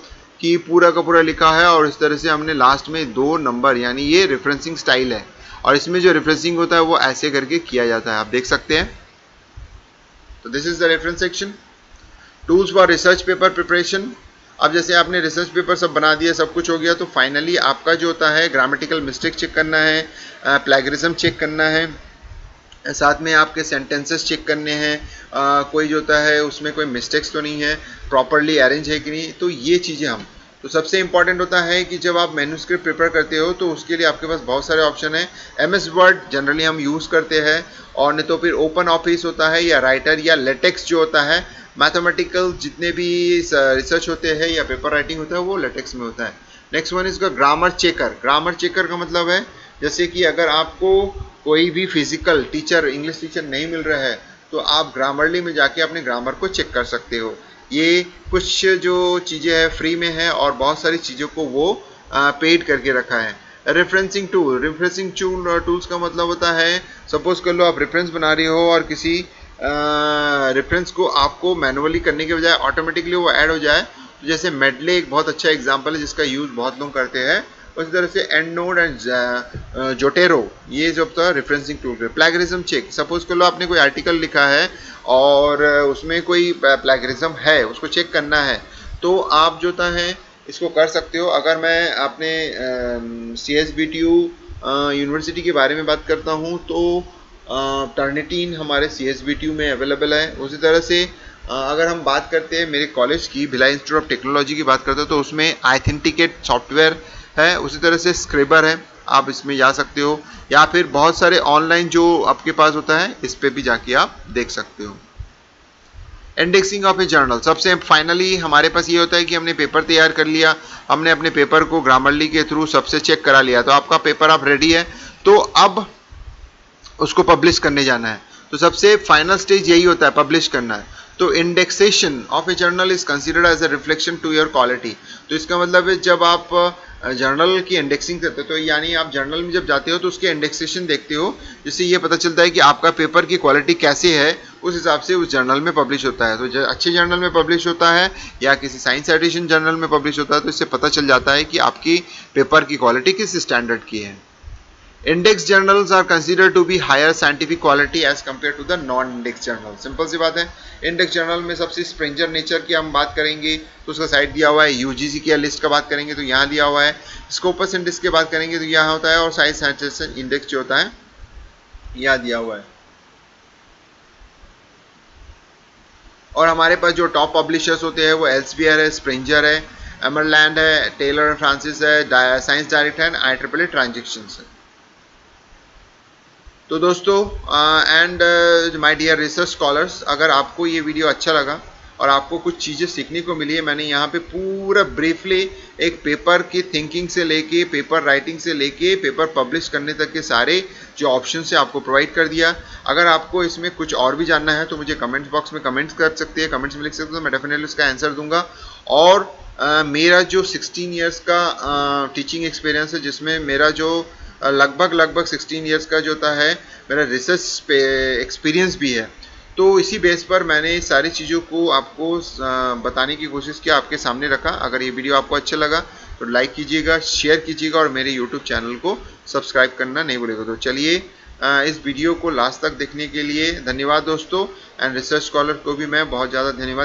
कि पूरा का पूरा लिखा है और इस तरह से हमने लास्ट में दो नंबर यानी ये रेफरेंसिंग स्टाइल है और इसमें जो रेफरेंसिंग होता है वो ऐसे करके किया जाता है, आप देख सकते हैं। तो this is the reference section. Tools for research paper preparation. अब जैसे आपने रिसर्च पेपर सब बना दिया, सब कुछ हो गया, तो फाइनली आपका जो होता है ग्रामेटिकल मिस्टेक चेक करना है, प्लेगरिज्म चेक करना है, साथ में आपके सेंटेंसेस चेक करने हैं, कोई जो होता है उसमें कोई मिस्टेक्स तो नहीं है, प्रॉपर्ली अरेंज है कि नहीं, तो ये चीज़ें हम। तो सबसे इंपॉर्टेंट होता है कि जब आप मैन्युस्क्रिप्ट प्रिपेयर करते हो तो उसके लिए आपके पास बहुत सारे ऑप्शन हैं। एम एस वर्ड जनरली हम यूज़ करते हैं और नहीं तो फिर ओपन ऑफिस होता है या राइटर या लेटेक्स जो होता है। मैथमेटिकल जितने भी रिसर्च होते हैं या पेपर राइटिंग होता है वो लेटेक्स में होता है। नेक्स्ट वन इसका ग्रामर चेकर। ग्रामर चेकर का मतलब है जैसे कि अगर आपको कोई भी फिजिकल टीचर इंग्लिश टीचर नहीं मिल रहा है तो आप ग्रामरली में जाके अपने ग्रामर को चेक कर सकते हो। ये कुछ जो चीज़ें हैं फ्री में है और बहुत सारी चीज़ों को वो पेड करके रखा है। Referencing tool, referencing tool tools का मतलब होता है सपोज कर लो आप रेफरेंस बना रहे हो और किसी रेफरेंस uh, को आपको मैनुअली करने के बजाय ऑटोमेटिकली वो ऐड हो जाए, तो जैसे मेडले एक बहुत अच्छा एग्जांपल है जिसका यूज़ बहुत लोग करते हैं। उसी तरह से एंड नोड एंड जोटेरो ये जो था रेफरेंसिंग टूल है। प्लेगरिज्म चेक, सपोज कर लो आपने कोई आर्टिकल लिखा है और उसमें कोई प्लेगरिज्म है उसको चेक करना है तो आप जो था है इसको कर सकते हो। अगर मैं अपने C S B T U university के बारे में बात करता हूँ तो टर्निटीन uh, हमारे C S B T U में अवेलेबल है। उसी तरह से uh, अगर हम बात करते हैं मेरे कॉलेज की भिलाई इंस्टीट्यूट ऑफ टेक्नोलॉजी की बात करते हैं तो उसमें आइथेंटिकेट सॉफ्टवेयर है। उसी तरह से स्क्रिबर है, आप इसमें जा सकते हो या फिर बहुत सारे ऑनलाइन जो आपके पास होता है इस पर भी जाके आप देख सकते हो। इंडेक्सिंग ऑफ ए जर्नल, सबसे फाइनली हमारे पास ये होता है कि हमने पेपर तैयार कर लिया, हमने अपने पेपर को ग्रामरली के थ्रू सबसे चेक करा लिया, तो आपका पेपर आप रेडी है, तो अब उसको पब्लिश करने जाना है। तो सबसे फाइनल स्टेज यही होता है पब्लिश करना है। तो indexation of a journal is considered as a reflection to your quality. तो इसका मतलब है जब आप जर्नल की इंडेक्सिंग करते हो तो यानी आप जर्नल में जब जाते हो तो उसके इंडेक्सेशन देखते हो, जिससे ये पता चलता है कि आपका पेपर की क्वालिटी कैसी है, उस हिसाब से उस जर्नल में पब्लिश होता है। तो अच्छे जर्नल में पब्लिश होता है या किसी साइंस एडिशन जर्नल में पब्लिश होता है तो इससे पता चल जाता है कि आपकी पेपर की क्वालिटी किस स्टैंडर्ड की है। Index journals are considered to be higher scientific quality as compare to the non index journal. Simple सी बात है, इंडेक्स जर्नल में सबसे स्प्रिंजर नेचर की हम बात करेंगे तो उसका साइट दिया हुआ है, यूजीसी की लिस्ट का बात करेंगे तो यहाँ दिया हुआ है, स्कोपस इंडेक्स की बात करेंगे तो यहाँ होता है और साइज सैचुरेशन इंडेक्स जो होता है यहाँ दिया हुआ है। और हमारे पास जो टॉप पब्लिशर्स होते हैं वो एल्सवियर है, स्प्रिंजर है, एमरलैंड है, टेलर फ्रांसिस है, साइंस डायरेक्ट है, आई ट्रिपल ई ट्रांजेक्शंस है। तो दोस्तों and my dear research scholars, अगर आपको ये वीडियो अच्छा लगा और आपको कुछ चीज़ें सीखने को मिली है, मैंने यहाँ पे पूरा ब्रीफली एक पेपर की थिंकिंग से लेके पेपर राइटिंग से लेके पेपर पब्लिश करने तक के सारे जो ऑप्शन है आपको प्रोवाइड कर दिया। अगर आपको इसमें कुछ और भी जानना है तो मुझे कमेंट बॉक्स में कमेंट्स कर सकते हैं, कमेंट्स में लिख सकते हो, मैं डेफिनेटली उसका आंसर दूंगा। और uh, मेरा जो सिक्सटीन ईयर्स का टीचिंग uh, एक्सपीरियंस है जिसमें मेरा जो लगभग लगभग सिक्सटीन इयर्स का जो होता है मेरा रिसर्च पे एक्सपीरियंस भी है, तो इसी बेस पर मैंने सारी चीज़ों को आपको बताने की कोशिश की, आपके सामने रखा। अगर ये वीडियो आपको अच्छा लगा तो लाइक कीजिएगा, शेयर कीजिएगा और मेरे यूट्यूब चैनल को सब्सक्राइब करना नहीं भूलिएगा। तो चलिए इस वीडियो को लास्ट तक देखने के लिए धन्यवाद दोस्तों, एंड रिसर्च स्कॉलर को भी मैं बहुत ज़्यादा धन्यवाद